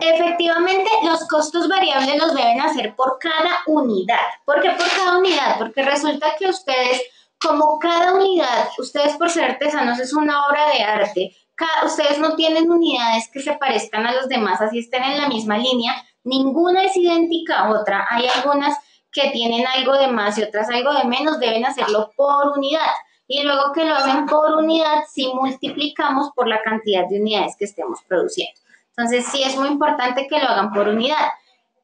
Efectivamente, los costos variables los deben hacer por cada unidad. ¿Por qué por cada unidad? Porque resulta que ustedes, como cada unidad, ustedes por ser artesanos es una obra de arte, ustedes no tienen unidades que se parezcan a los demás, así estén en la misma línea, ninguna es idéntica a otra. Hay algunas que tienen algo de más y otras algo de menos, deben hacerlo por unidad. Y luego que lo hacen por unidad, si multiplicamos por la cantidad de unidades que estemos produciendo. Entonces, sí es muy importante que lo hagan por unidad.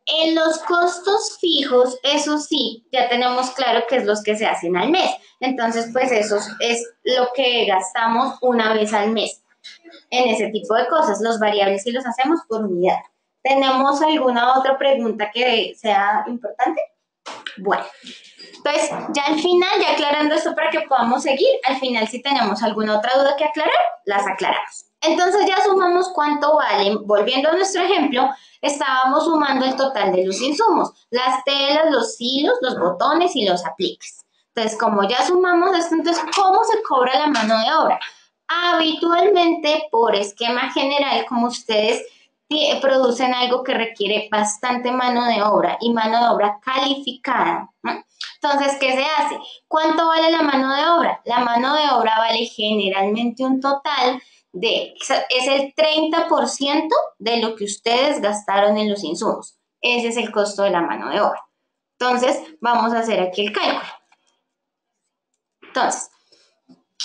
En los costos fijos, eso sí, ya tenemos claro que es los que se hacen al mes. Entonces, pues eso es lo que gastamos una vez al mes. En ese tipo de cosas, los variables sí los hacemos por unidad. ¿Tenemos alguna otra pregunta que sea importante? Bueno, entonces ya al final, ya aclarando esto para que podamos seguir, al final si tenemos alguna otra duda que aclarar, las aclaramos. Entonces ya sumamos cuánto valen. Volviendo a nuestro ejemplo, estábamos sumando el total de los insumos, las telas, los hilos, los botones y los apliques. Entonces, como ya sumamos esto, entonces, ¿cómo se cobra la mano de obra? Habitualmente, por esquema general, como ustedes producen algo que requiere bastante mano de obra y mano de obra calificada, ¿no? Entonces, ¿qué se hace? ¿Cuánto vale la mano de obra? La mano de obra vale generalmente un total de, es el 30% de lo que ustedes gastaron en los insumos. Ese es el costo de la mano de obra. Entonces, vamos a hacer aquí el cálculo. Entonces,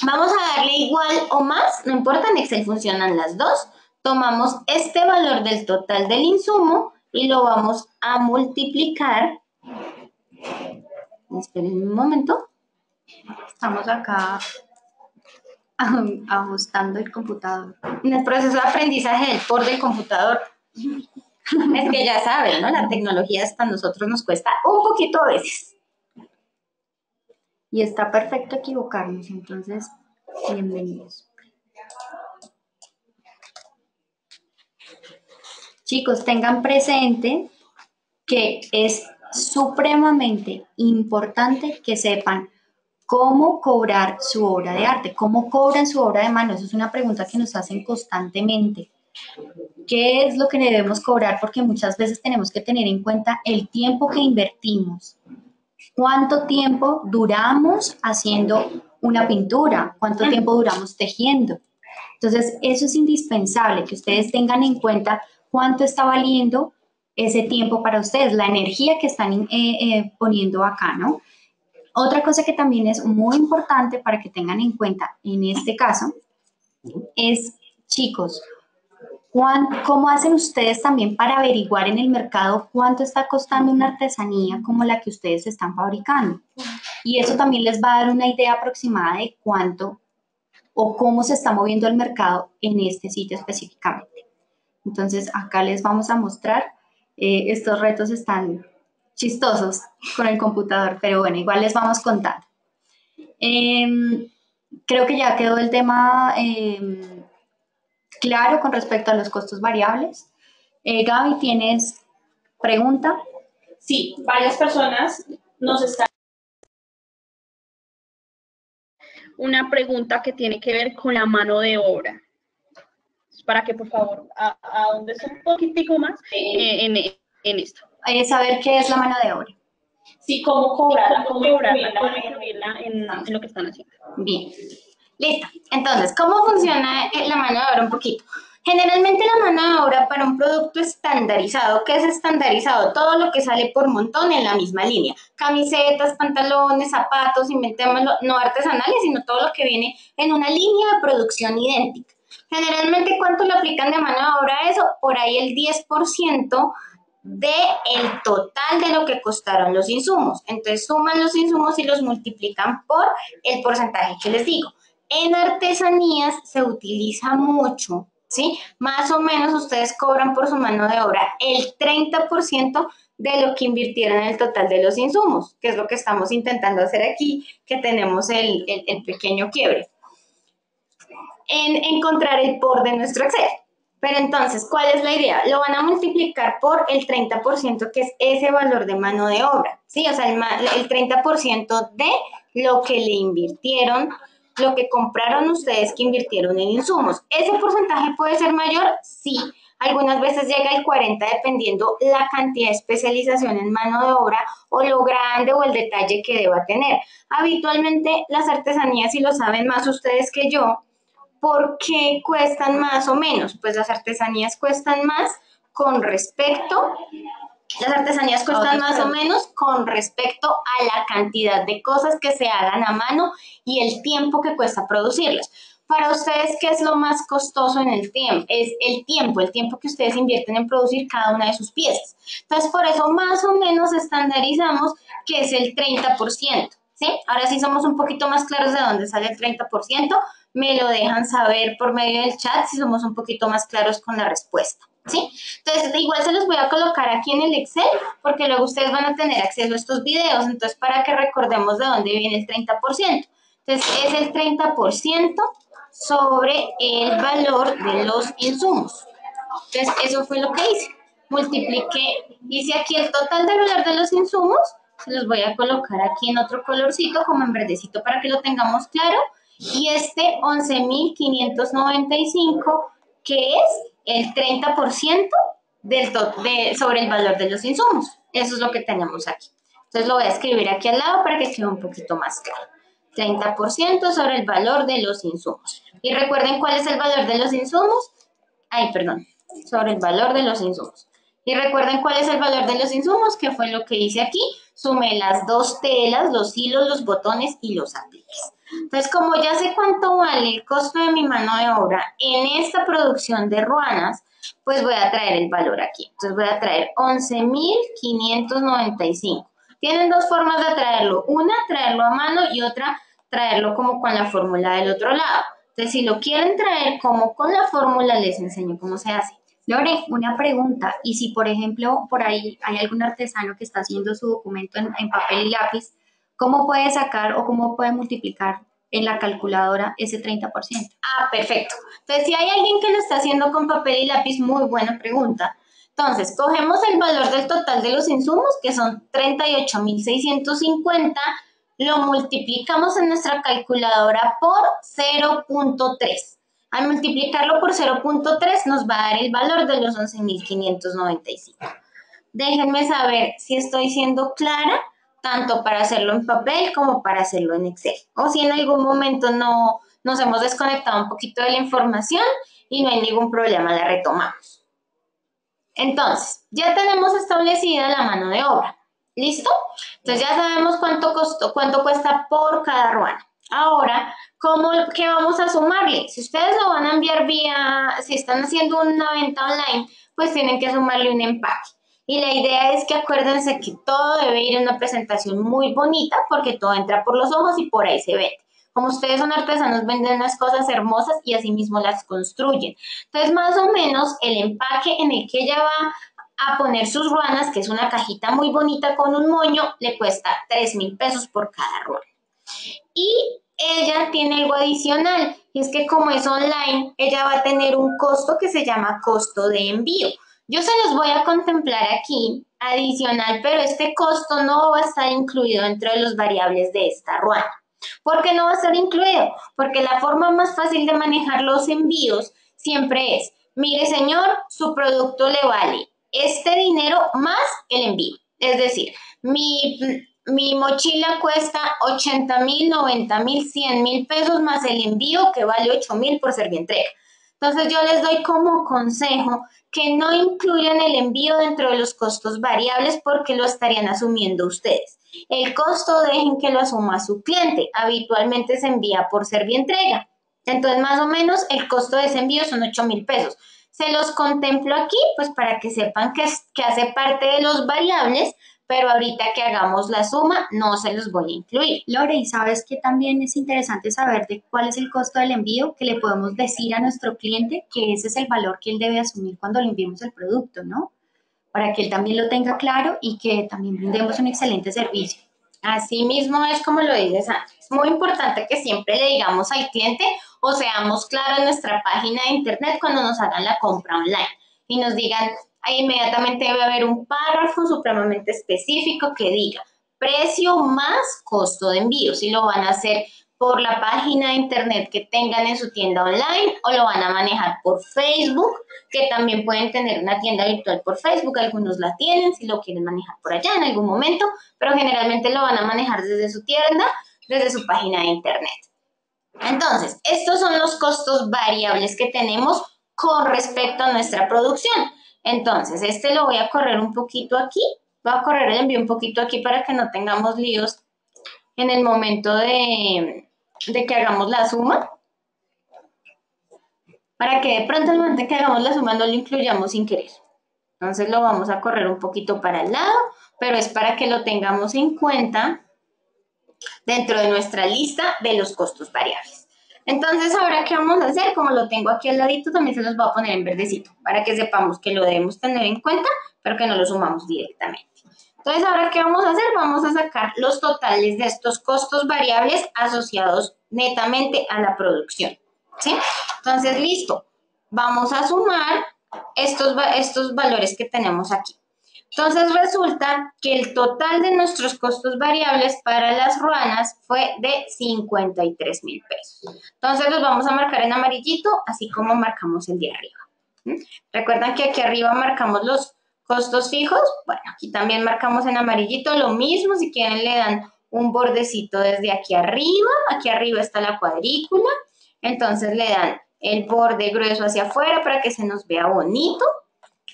vamos a darle igual o más, no importa, en Excel funcionan las dos. Tomamos este valor del total del insumo y lo vamos a multiplicar. Esperen un momento. Estamos acá ajustando el computador. En el proceso de aprendizaje del por del computador. Es que ya saben, ¿no? La tecnología hasta nosotros nos cuesta un poquito a veces. Y está perfecto equivocarnos, entonces, bienvenidos. Chicos, tengan presente que es supremamente importante que sepan cómo cobrar su obra de arte, cómo cobran su obra de mano. Eso es una pregunta que nos hacen constantemente. ¿Qué es lo que debemos cobrar? Porque muchas veces tenemos que tener en cuenta el tiempo que invertimos. ¿Cuánto tiempo duramos haciendo una pintura? ¿Cuánto tiempo duramos tejiendo? Entonces, eso es indispensable, que ustedes tengan en cuenta cuánto está valiendo ese tiempo para ustedes, la energía que están poniendo acá, ¿no? Otra cosa que también es muy importante para que tengan en cuenta en este caso es, chicos, ¿cómo hacen ustedes también para averiguar en el mercado cuánto está costando una artesanía como la que ustedes están fabricando? Y eso también les va a dar una idea aproximada de cuánto o cómo se está moviendo el mercado en este sitio específicamente. Entonces, acá les vamos a mostrar. Estos retos están chistosos con el computador, pero bueno, igual les vamos contando. Creo que ya quedó el tema claro con respecto a los costos variables. Gaby, ¿tienes pregunta? Sí, varias personas nos están... Una pregunta que tiene que ver con la mano de obra. Para que, por favor, ahondes un poquitico más en esto. Saber qué es la mano de obra. Sí, cómo cobrarla, cómo incluirla en lo que están haciendo. Bien. Listo. Entonces, ¿cómo funciona la mano de obra un poquito? Generalmente la mano de obra para un producto estandarizado, ¿qué es estandarizado? Todo lo que sale por montón en la misma línea. Camisetas, pantalones, zapatos, inventémoslo, no artesanales, sino todo lo que viene en una línea de producción idéntica. Generalmente, ¿cuánto le aplican de mano de obra a eso? Por ahí el 10% del total de lo que costaron los insumos. Entonces, suman los insumos y los multiplican por el porcentaje que les digo. En artesanías se utiliza mucho, ¿sí? Más o menos ustedes cobran por su mano de obra el 30% de lo que invirtieron en el total de los insumos, que es lo que estamos intentando hacer aquí, que tenemos el pequeño quiebre. En encontrar el por de nuestro Excel. Pero entonces, ¿cuál es la idea? Lo van a multiplicar por el 30%, que es ese valor de mano de obra, ¿sí? O sea, el 30% de lo que le invirtieron, lo que compraron ustedes que invirtieron en insumos. ¿Ese porcentaje puede ser mayor? Sí. Algunas veces llega el 40% dependiendo la cantidad de especialización en mano de obra o lo grande o el detalle que deba tener. Habitualmente las artesanías, si lo saben más ustedes que yo, ¿por qué cuestan más o menos? Pues las artesanías cuestan más con respecto... Las artesanías cuestan más o menos con respecto a la cantidad de cosas que se hagan a mano y el tiempo que cuesta producirlas. Para ustedes, ¿qué es lo más costoso en el tiempo? Es el tiempo que ustedes invierten en producir cada una de sus piezas. Entonces, por eso más o menos estandarizamos que es el 30%, ¿sí? Ahora sí somos un poquito más claros de dónde sale el 30%. Me lo dejan saber por medio del chat si somos un poquito más claros con la respuesta, ¿sí? Entonces, igual se los voy a colocar aquí en el Excel, porque luego ustedes van a tener acceso a estos videos, entonces para que recordemos de dónde viene el 30%. Entonces, es el 30% sobre el valor de los insumos. Entonces, eso fue lo que hice. Multipliqué, hice aquí el total del valor de los insumos, se los voy a colocar aquí en otro colorcito, como en verdecito, para que lo tengamos claro. Y este 11.595, que es el 30% sobre el valor de los insumos. Eso es lo que tenemos aquí. Entonces lo voy a escribir aquí al lado para que quede un poquito más claro. 30% sobre el valor de los insumos. Y recuerden cuál es el valor de los insumos. Ay, perdón. Sobre el valor de los insumos. Y recuerden cuál es el valor de los insumos, que fue lo que hice aquí. Sumé las dos telas, los hilos, los botones y los apliques. Entonces, como ya sé cuánto vale el costo de mi mano de obra en esta producción de ruanas, pues voy a traer el valor aquí. Entonces, voy a traer 11.595. Tienen dos formas de traerlo. Una, traerlo a mano, y otra, traerlo como con la fórmula del otro lado. Entonces, si lo quieren traer como con la fórmula, les enseño cómo se hace. Lore, una pregunta. Y si, por ejemplo, por ahí hay algún artesano que está haciendo su documento en papel y lápiz, ¿cómo puede sacar o cómo puede multiplicar en la calculadora ese 30%? Ah, perfecto. Entonces, si hay alguien que lo está haciendo con papel y lápiz, muy buena pregunta. Entonces, cogemos el valor del total de los insumos, que son 38.650, lo multiplicamos en nuestra calculadora por 0.3. Al multiplicarlo por 0.3 nos va a dar el valor de los 11.595. Déjenme saber si estoy siendo clara, tanto para hacerlo en papel como para hacerlo en Excel. O si en algún momento no nos hemos desconectado un poquito de la información y no hay ningún problema, la retomamos. Entonces, ya tenemos establecida la mano de obra. ¿Listo? Entonces ya sabemos cuánto costó, cuánto cuesta por cada ruana. Ahora, ¿qué vamos a sumarle? Si ustedes lo van a enviar si están haciendo una venta online, pues tienen que sumarle un empaque. Y la idea es que acuérdense que todo debe ir en una presentación muy bonita, porque todo entra por los ojos y por ahí se vende. Como ustedes son artesanos, venden unas cosas hermosas y así mismo las construyen. Entonces, más o menos, el empaque en el que ella va a poner sus ruanas, que es una cajita muy bonita con un moño, le cuesta 3.000 pesos por cada ruana. Y ella tiene algo adicional, y es que como es online, ella va a tener un costo que se llama costo de envío. Yo se los voy a contemplar aquí adicional, pero este costo no va a estar incluido dentro de los variables de esta ruana. ¿Por qué no va a estar incluido? Porque la forma más fácil de manejar los envíos siempre es, mire señor, su producto le vale este dinero más el envío. Es decir, mi mochila cuesta 80 mil, 90 mil, 100 mil pesos más el envío que vale 8 mil por Servientrega. Entonces yo les doy como consejo que no incluyan el envío dentro de los costos variables porque lo estarían asumiendo ustedes. El costo dejen que lo asuma su cliente. Habitualmente se envía por Servientrega. Entonces más o menos el costo de ese envío son 8 mil pesos. Se los contemplo aquí pues para que sepan que hace parte de los variables, pero ahorita que hagamos la suma no se los voy a incluir. Lore, ¿y sabes que también es interesante saber de cuál es el costo del envío? Que le podemos decir a nuestro cliente que ese es el valor que él debe asumir cuando le enviemos el producto, ¿no? Para que él también lo tenga claro y que también brindemos un excelente servicio. Así mismo es como lo dices antes. Es muy importante que siempre le digamos al cliente o seamos claros en nuestra página de internet cuando nos hagan la compra online y nos digan, ahí inmediatamente debe haber un párrafo supremamente específico que diga precio más costo de envío, si lo van a hacer por la página de internet que tengan en su tienda online o lo van a manejar por Facebook, que también pueden tener una tienda virtual por Facebook, algunos la tienen si lo quieren manejar por allá en algún momento, pero generalmente lo van a manejar desde su tienda, desde su página de internet. Entonces, estos son los costos variables que tenemos con respecto a nuestra producción. Entonces, este lo voy a correr un poquito aquí, voy a correr el envío un poquito aquí para que no tengamos líos en el momento de que hagamos la suma, para que de pronto en el momento en que hagamos la suma no lo incluyamos sin querer. Entonces lo vamos a correr un poquito para el lado, pero es para que lo tengamos en cuenta dentro de nuestra lista de los costos variables. Entonces, ahora qué vamos a hacer, como lo tengo aquí al ladito, también se los voy a poner en verdecito, para que sepamos que lo debemos tener en cuenta, pero que no lo sumamos directamente. Entonces, ahora qué vamos a hacer, vamos a sacar los totales de estos costos variables asociados netamente a la producción, ¿sí? Entonces, listo, vamos a sumar estos valores que tenemos aquí. Entonces, resulta que el total de nuestros costos variables para las ruanas fue de 53 mil pesos. Entonces, los vamos a marcar en amarillito, así como marcamos el de arriba. ¿Recuerdan que aquí arriba marcamos los costos fijos? Bueno, aquí también marcamos en amarillito lo mismo. Si quieren, le dan un bordecito desde aquí arriba. Aquí arriba está la cuadrícula. Entonces, le dan el borde grueso hacia afuera para que se nos vea bonito.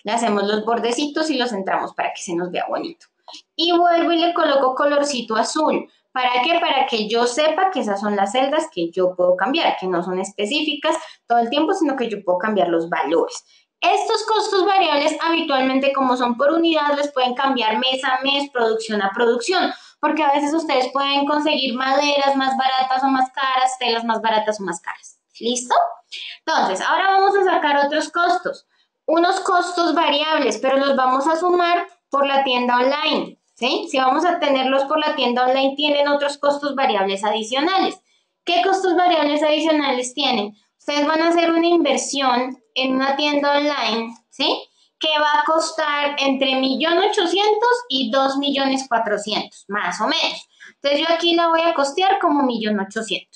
Le hacemos los bordecitos y los centramos para que se nos vea bonito. Y vuelvo y le coloco colorcito azul. ¿Para qué? Para que yo sepa que esas son las celdas que yo puedo cambiar, que no son específicas todo el tiempo, sino que yo puedo cambiar los valores. Estos costos variables habitualmente, como son por unidad, les pueden cambiar mes a mes, producción a producción, porque a veces ustedes pueden conseguir maderas más baratas o más caras, telas más baratas o más caras. ¿Listo? Entonces, ahora vamos a sacar otros costos. Unos costos variables, pero los vamos a sumar por la tienda online, ¿sí? Si vamos a tenerlos por la tienda online, tienen otros costos variables adicionales. ¿Qué costos variables adicionales tienen? Ustedes van a hacer una inversión en una tienda online, ¿sí? Que va a costar entre 1.800.000 y 2.400.000, más o menos. Entonces, yo aquí la voy a costear como 1.800.000,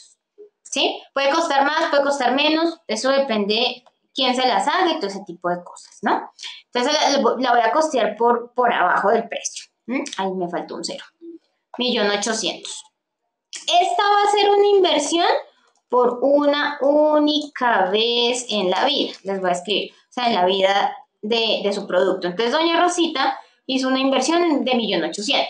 ¿sí? Puede costar más, puede costar menos, eso depende quién se las haga y todo ese tipo de cosas, ¿no? Entonces la voy a costear por abajo del precio. Ahí me faltó un cero. 1.800.000. Esta va a ser una inversión por una única vez en la vida. Les voy a escribir, o sea, en la vida de su producto. Entonces, doña Rosita hizo una inversión de 1.800.000.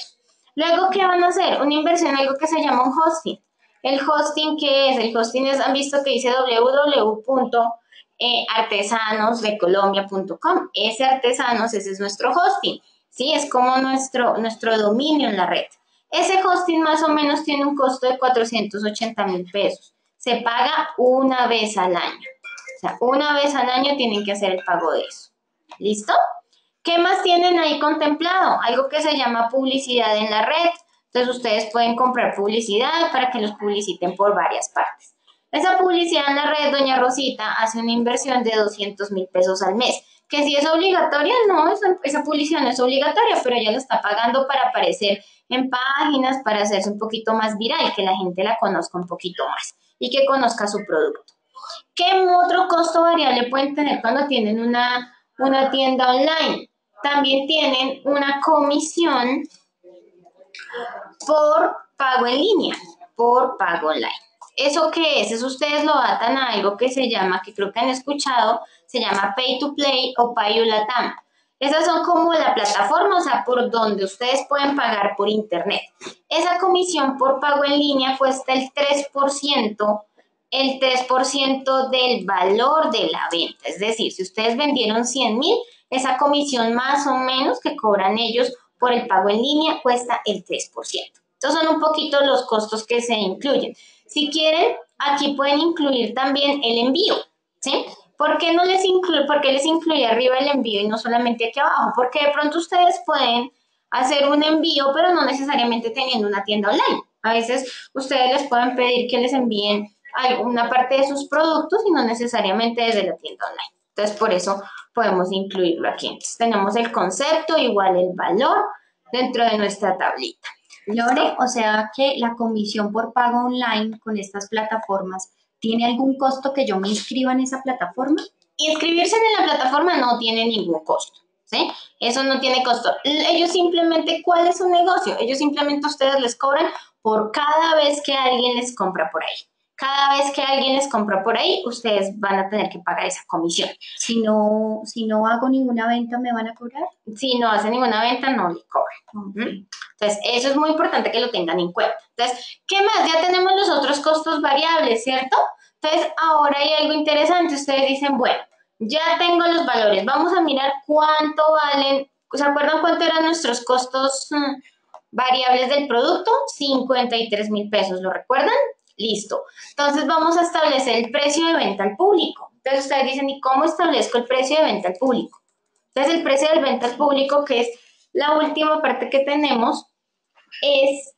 Luego, ¿qué van a hacer? Una inversión en algo que se llama un hosting. ¿El hosting qué es? El hosting es, han visto que dice www.artesanosdecolombia.com. Ese artesanos, ese es nuestro hosting, ¿sí? Es como nuestro dominio en la red. Ese hosting más o menos tiene un costo de 480.000 pesos. Se paga una vez al año. O sea, una vez al año tienen que hacer el pago de eso. ¿Listo? ¿Qué más tienen ahí contemplado? Algo que se llama publicidad en la red. Entonces, ustedes pueden comprar publicidad para que los publiciten por varias partes. Esa publicidad en la red, doña Rosita hace una inversión de 200.000 pesos al mes. Que si es obligatoria, no, esa publicidad no es obligatoria, pero ella lo está pagando para aparecer en páginas, para hacerse un poquito más viral, que la gente la conozca un poquito más y que conozca su producto. ¿Qué otro costo variable pueden tener cuando tienen una tienda online? También tienen una comisión por pago en línea, por pago online. ¿Eso qué es? Eso ustedes lo atan a algo que se llama, que creo que han escuchado, se llama Pay2Play o PayU. Esas son como la plataforma, o sea, por donde ustedes pueden pagar por internet. Esa comisión por pago en línea cuesta el 3%, el 3% del valor de la venta. Es decir, si ustedes vendieron 100.000, esa comisión más o menos que cobran ellos por el pago en línea cuesta el 3%. Estos son un poquito los costos que se incluyen. Si quieren, aquí pueden incluir también el envío, ¿sí? ¿Por qué les incluye arriba el envío y no solamente aquí abajo? Porque de pronto ustedes pueden hacer un envío, pero no necesariamente teniendo una tienda online. A veces ustedes les pueden pedir que les envíen alguna parte de sus productos y no necesariamente desde la tienda online. Entonces, por eso podemos incluirlo aquí. Entonces, tenemos el concepto, igual el valor dentro de nuestra tablita. Lore, o sea que la comisión por pago online con estas plataformas, ¿tiene algún costo que yo me inscriba en esa plataforma? Inscribirse en la plataforma no tiene ningún costo, ¿sí? Eso no tiene costo. Ellos simplemente, ¿cuál es su negocio? Ellos simplemente ustedes les cobran por cada vez que alguien les compra por ahí. Cada vez que alguien les compra por ahí, ustedes van a tener que pagar esa comisión. Si no hago ninguna venta, ¿me van a cobrar? Si no hace ninguna venta, no le cobran. Uh-huh. Entonces, eso es muy importante que lo tengan en cuenta. Entonces, ¿qué más? Ya tenemos los otros costos variables, ¿cierto? Entonces, ahora hay algo interesante. Ustedes dicen, bueno, ya tengo los valores. Vamos a mirar cuánto valen. ¿Se acuerdan cuánto eran nuestros costos variables del producto? 53 mil pesos, ¿lo recuerdan? Listo. Entonces, vamos a establecer el precio de venta al público. Entonces, ustedes dicen, ¿y cómo establezco el precio de venta al público? Entonces, el precio de venta al público, que es la última parte que tenemos, es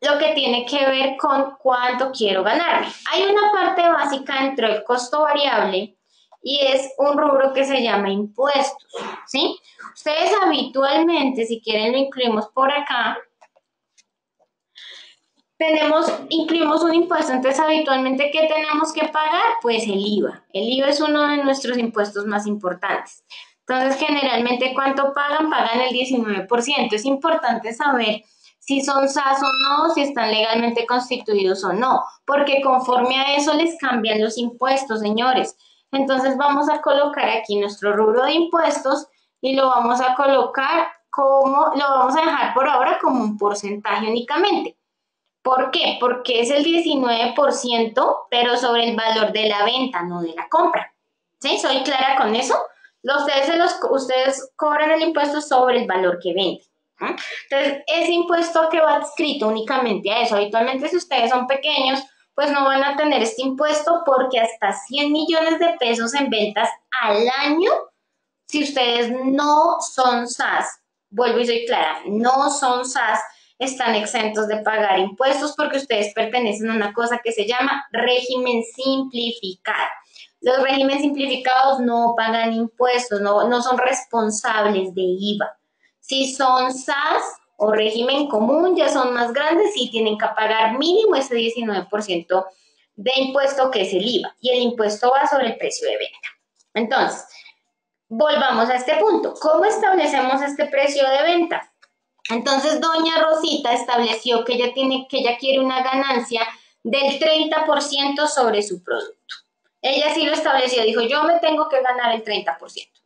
lo que tiene que ver con cuánto quiero ganarme. Hay una parte básica dentro del costo variable y es un rubro que se llama impuestos, ¿sí? Ustedes habitualmente, si quieren lo incluimos por acá, incluimos un impuesto. Entonces, habitualmente, ¿qué tenemos que pagar? Pues el IVA. El IVA es uno de nuestros impuestos más importantes. Entonces, generalmente, ¿cuánto pagan? Pagan el 19%. Es importante saber si son SAS o no, si están legalmente constituidos o no, porque conforme a eso les cambian los impuestos, señores. Entonces, vamos a colocar aquí nuestro rubro de impuestos y lo vamos a colocar lo vamos a dejar por ahora como un porcentaje únicamente. ¿Por qué? Porque es el 19%, pero sobre el valor de la venta, no de la compra. ¿Sí? ¿Soy clara con eso? Ustedes cobran el impuesto sobre el valor que venden. ¿Ah? Entonces, ese impuesto que va adscrito únicamente a eso. Habitualmente, si ustedes son pequeños, pues no van a tener este impuesto porque hasta 100 millones de pesos en ventas al año, si ustedes no son SAS, vuelvo y soy clara, no son SAS, están exentos de pagar impuestos porque ustedes pertenecen a una cosa que se llama régimen simplificado. Los regímenes simplificados no pagan impuestos, no son responsables de IVA. Si son SAS o régimen común, ya son más grandes y tienen que pagar mínimo ese 19% de impuesto que es el IVA. Y el impuesto va sobre el precio de venta. Entonces, volvamos a este punto. ¿Cómo establecemos este precio de venta? Entonces, doña Rosita estableció que ella quiere una ganancia del 30% sobre su producto. Ella sí lo estableció, dijo, yo me tengo que ganar el 30%.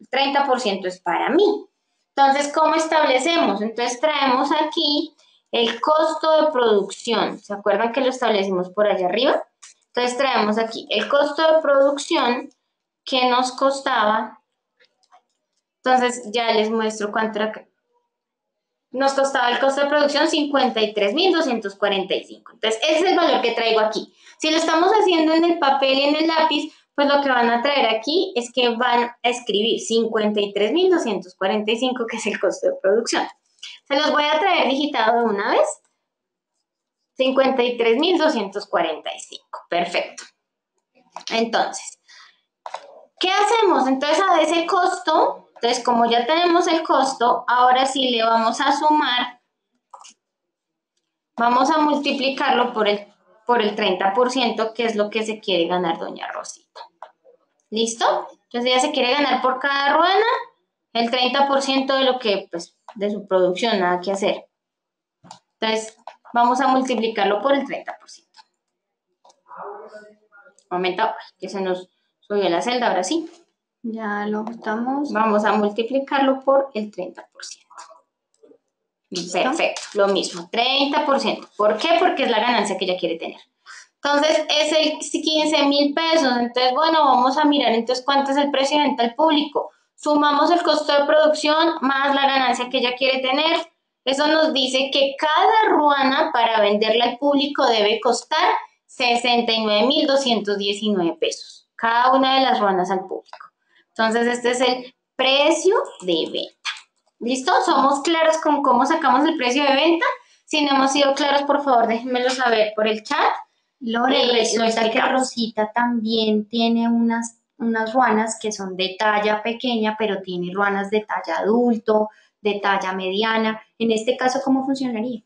El 30% es para mí. Entonces, ¿cómo establecemos? Entonces, traemos aquí el costo de producción. ¿Se acuerdan que lo establecimos por allá arriba? Entonces, traemos aquí el costo de producción que nos costaba. Entonces, ya les muestro cuánto era. Nos costaba el costo de producción 53.245. Entonces, ese es el valor que traigo aquí. Si lo estamos haciendo en el papel y en el lápiz, pues lo que van a traer aquí es que van a escribir 53.245, que es el costo de producción. Se los voy a traer digitado de una vez. 53.245. Perfecto. Entonces, ¿Qué hacemos? Entonces, a ese costo, entonces como ya tenemos el costo, ahora sí le vamos a sumar, vamos a multiplicarlo por el 30%, que es lo que se quiere ganar doña Rosita. ¿Listo? Entonces ella se quiere ganar por cada ruana el 30% de lo que, pues, de su producción, nada que hacer. Entonces vamos a multiplicarlo por el 30%. Momento, que se nos subió la celda, ahora sí. Ya lo ajustamos. Vamos a multiplicarlo por el 30%. ¿Listo? Perfecto, lo mismo, 30%. ¿Por qué? Porque es la ganancia que ella quiere tener. Entonces es el 15.000 pesos. Entonces, bueno, vamos a mirar entonces cuánto es el precio de venta al público. Sumamos el costo de producción más la ganancia que ella quiere tener. Eso nos dice que cada ruana para venderla al público debe costar 69.219 pesos. Cada una de las ruanas al público. Entonces este es el precio de venta. ¿Listo? ¿Somos claros con cómo sacamos el precio de venta? Si no hemos sido claros, por favor, déjenmelo saber por el chat. Lore, resulta que Rosita también tiene unas ruanas que son de talla pequeña, pero tiene ruanas de talla adulto, de talla mediana. En este caso, ¿cómo funcionaría?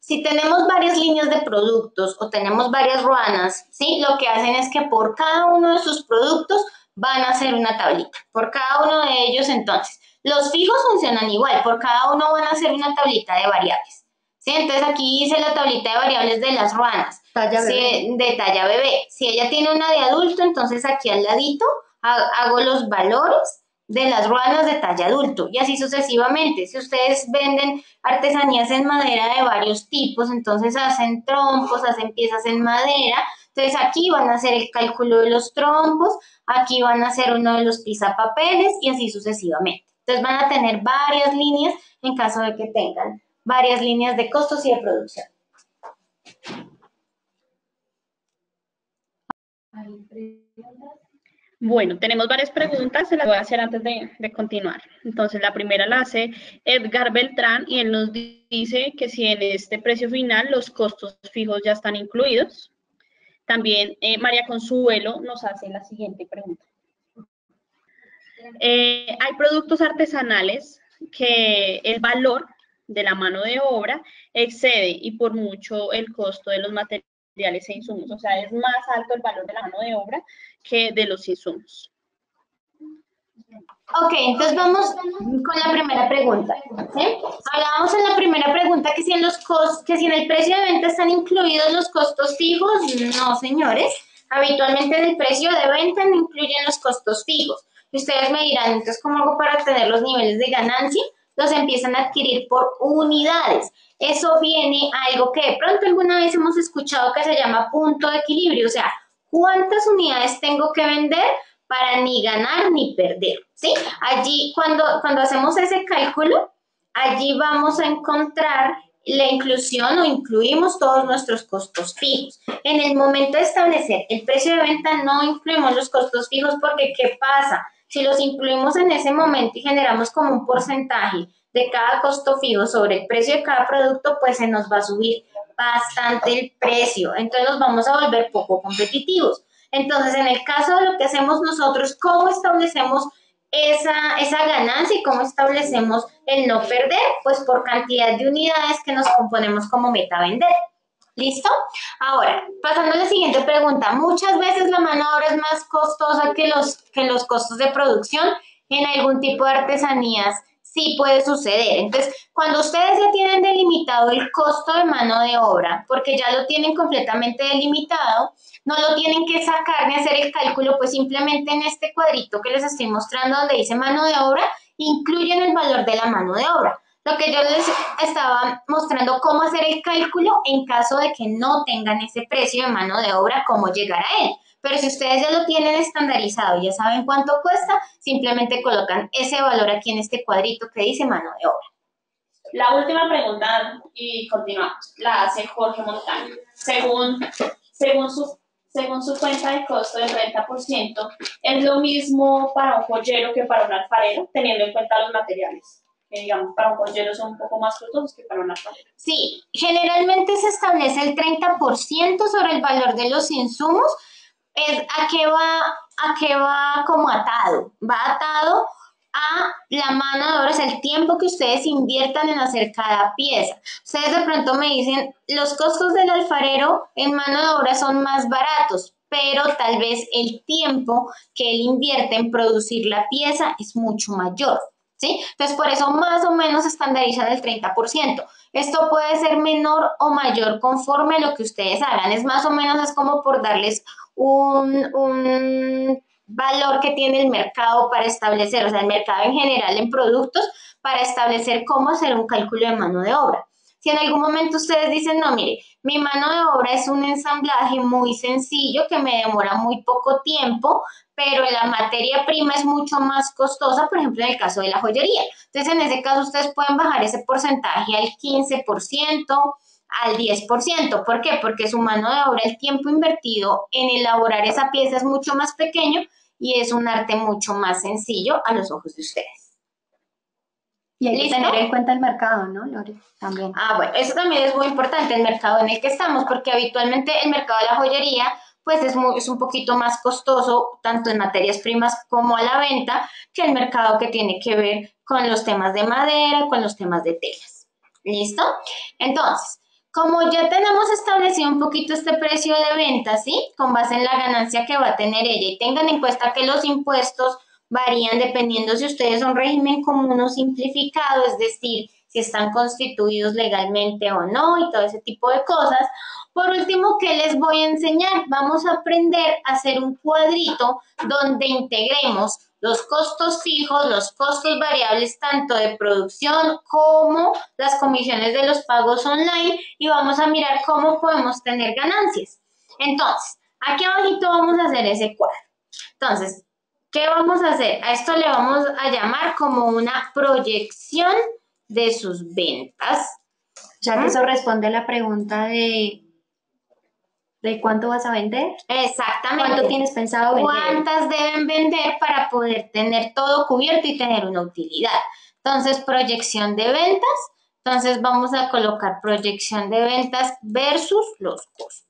Si tenemos varias líneas de productos o tenemos varias ruanas, ¿sí? Lo que hacen es que por cada uno de sus productos van a hacer una tablita. Por cada uno de ellos, entonces, los fijos funcionan igual. Por cada uno van a hacer una tablita de variables, ¿sí? Entonces, aquí hice la tablita de variables de las ruanas. De talla bebé. Si ella tiene una de adulto, entonces aquí al ladito hago los valores de las ruanas de talla adulto y así sucesivamente. Si ustedes venden artesanías en madera de varios tipos, entonces hacen trompos, hacen piezas en madera. Entonces aquí van a hacer el cálculo de los trompos, aquí van a hacer uno de los pisapapeles y así sucesivamente. Entonces van a tener varias líneas en caso de que tengan varias líneas de costos y de producción. Bueno, tenemos varias preguntas, se las voy a hacer antes de continuar. Entonces, la primera la hace Edgar Beltrán y él nos dice que si en este precio final los costos fijos ya están incluidos. También María Consuelo nos hace la siguiente pregunta. Hay productos artesanales que el valor de la mano de obra excede y por mucho el costo de los materiales e insumos, o sea, es más alto el valor de la mano de obra que de los insumos. Ok, entonces vamos con la primera pregunta, ¿sí? Hablábamos en la primera pregunta que si en los que si en el precio de venta están incluidos los costos fijos. No, señores, habitualmente en el precio de venta no incluyen los costos fijos. Y ustedes me dirán, entonces, ¿cómo hago para obtener los niveles de ganancia? Los empiezan a adquirir por unidades. Eso viene algo que de pronto alguna vez hemos escuchado que se llama punto de equilibrio, o sea, ¿cuántas unidades tengo que vender para ni ganar ni perder? ¿Sí? Allí, cuando hacemos ese cálculo, allí vamos a encontrar la inclusión o incluimos todos nuestros costos fijos. En el momento de establecer el precio de venta no incluimos los costos fijos porque ¿qué pasa? Si los incluimos en ese momento y generamos como un porcentaje de cada costo fijo sobre el precio de cada producto, pues se nos va a subir bastante el precio. Entonces nos vamos a volver poco competitivos. Entonces, en el caso de lo que hacemos nosotros, ¿cómo establecemos esa ganancia y cómo establecemos el no perder? Pues por cantidad de unidades que nos componemos como meta vender. ¿Listo? Ahora, pasando a la siguiente pregunta. Muchas veces la mano de obra es más costosa que los costos de producción en algún tipo de artesanías. Sí puede suceder. Entonces, cuando ustedes ya tienen delimitado el costo de mano de obra, porque ya lo tienen completamente delimitado, no lo tienen que sacar ni hacer el cálculo, pues simplemente en este cuadrito que les estoy mostrando donde dice mano de obra, incluyen el valor de la mano de obra. Lo que yo les estaba mostrando cómo hacer el cálculo en caso de que no tengan ese precio de mano de obra, cómo llegar a él. Pero si ustedes ya lo tienen estandarizado, ya saben cuánto cuesta, simplemente colocan ese valor aquí en este cuadrito que dice mano de obra. La última pregunta, y continuamos, la hace Jorge Montaña. Según su cuenta de costo del 30%, ¿es lo mismo para un joyero que para un alfarero, teniendo en cuenta los materiales? Que digamos, para un joyero son un poco más costosos que para un alfarero. Sí, generalmente se establece el 30% sobre el valor de los insumos, es a qué va como atado. Va atado a la mano de obra, es el tiempo que ustedes inviertan en hacer cada pieza. Ustedes de pronto me dicen, los costos del alfarero en mano de obra son más baratos, pero tal vez el tiempo que él invierte en producir la pieza es mucho mayor, ¿sí? Entonces, por eso más o menos estandarizan el 30%. Esto puede ser menor o mayor conforme a lo que ustedes hagan. Es más o menos, es como por darles un valor que tiene el mercado para establecer, o sea, el mercado en general en productos, para establecer cómo hacer un cálculo de mano de obra. Si en algún momento ustedes dicen, no, mire, mi mano de obra es un ensamblaje muy sencillo que me demora muy poco tiempo, pero la materia prima es mucho más costosa, por ejemplo, en el caso de la joyería. Entonces, en ese caso, ustedes pueden bajar ese porcentaje al 15%, al 10%. ¿Por qué? Porque su mano de obra, el tiempo invertido en elaborar esa pieza es mucho más pequeño y es un arte mucho más sencillo a los ojos de ustedes. Y hay que tener en cuenta el mercado, ¿no, Lore? También. Ah, bueno, eso también es muy importante, el mercado en el que estamos, porque habitualmente el mercado de la joyería, pues es un poquito más costoso, tanto en materias primas como a la venta, que el mercado que tiene que ver con los temas de madera, con los temas de telas. ¿Listo? Entonces, como ya tenemos establecido un poquito este precio de venta, ¿sí? Con base en la ganancia que va a tener ella, y tengan en cuenta que los impuestos varían dependiendo si ustedes son régimen común o simplificado, es decir, si están constituidos legalmente o no y todo ese tipo de cosas. Por último, ¿qué les voy a enseñar? Vamos a aprender a hacer un cuadrito donde integremos los costos fijos, los costos variables tanto de producción como las comisiones de los pagos online, y vamos a mirar cómo podemos tener ganancias. Entonces, aquí abajito vamos a hacer ese cuadro. Entonces, ¿qué vamos a hacer? A esto le vamos a llamar como una proyección de sus ventas. Ya que eso responde a la pregunta de cuánto vas a vender. Exactamente. ¿Cuánto tienes pensado vender? ¿Cuántas deben vender para poder tener todo cubierto y tener una utilidad? Entonces, proyección de ventas. Entonces, vamos a colocar proyección de ventas versus los costos.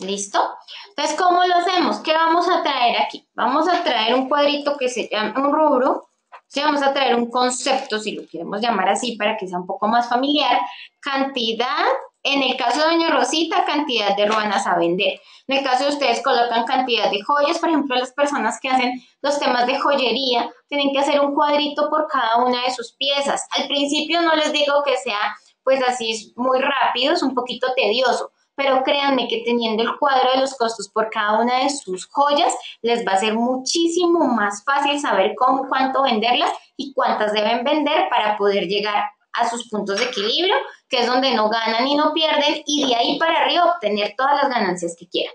¿Listo? Entonces, ¿cómo lo hacemos? ¿Qué vamos a traer aquí? Vamos a traer un cuadrito que se llama un rubro, ¿sí? Vamos a traer un concepto, si lo queremos llamar así, para que sea un poco más familiar. Cantidad, en el caso de doña Rosita, cantidad de ruanas a vender. En el caso de ustedes, colocan cantidad de joyas. Por ejemplo, las personas que hacen los temas de joyería tienen que hacer un cuadrito por cada una de sus piezas. Al principio no les digo que sea, pues así, muy rápido, es un poquito tedioso. Pero créanme que teniendo el cuadro de los costos por cada una de sus joyas, les va a ser muchísimo más fácil saber cómo, cuánto venderlas y cuántas deben vender para poder llegar a sus puntos de equilibrio, que es donde no ganan y no pierden, y de ahí para arriba obtener todas las ganancias que quieran.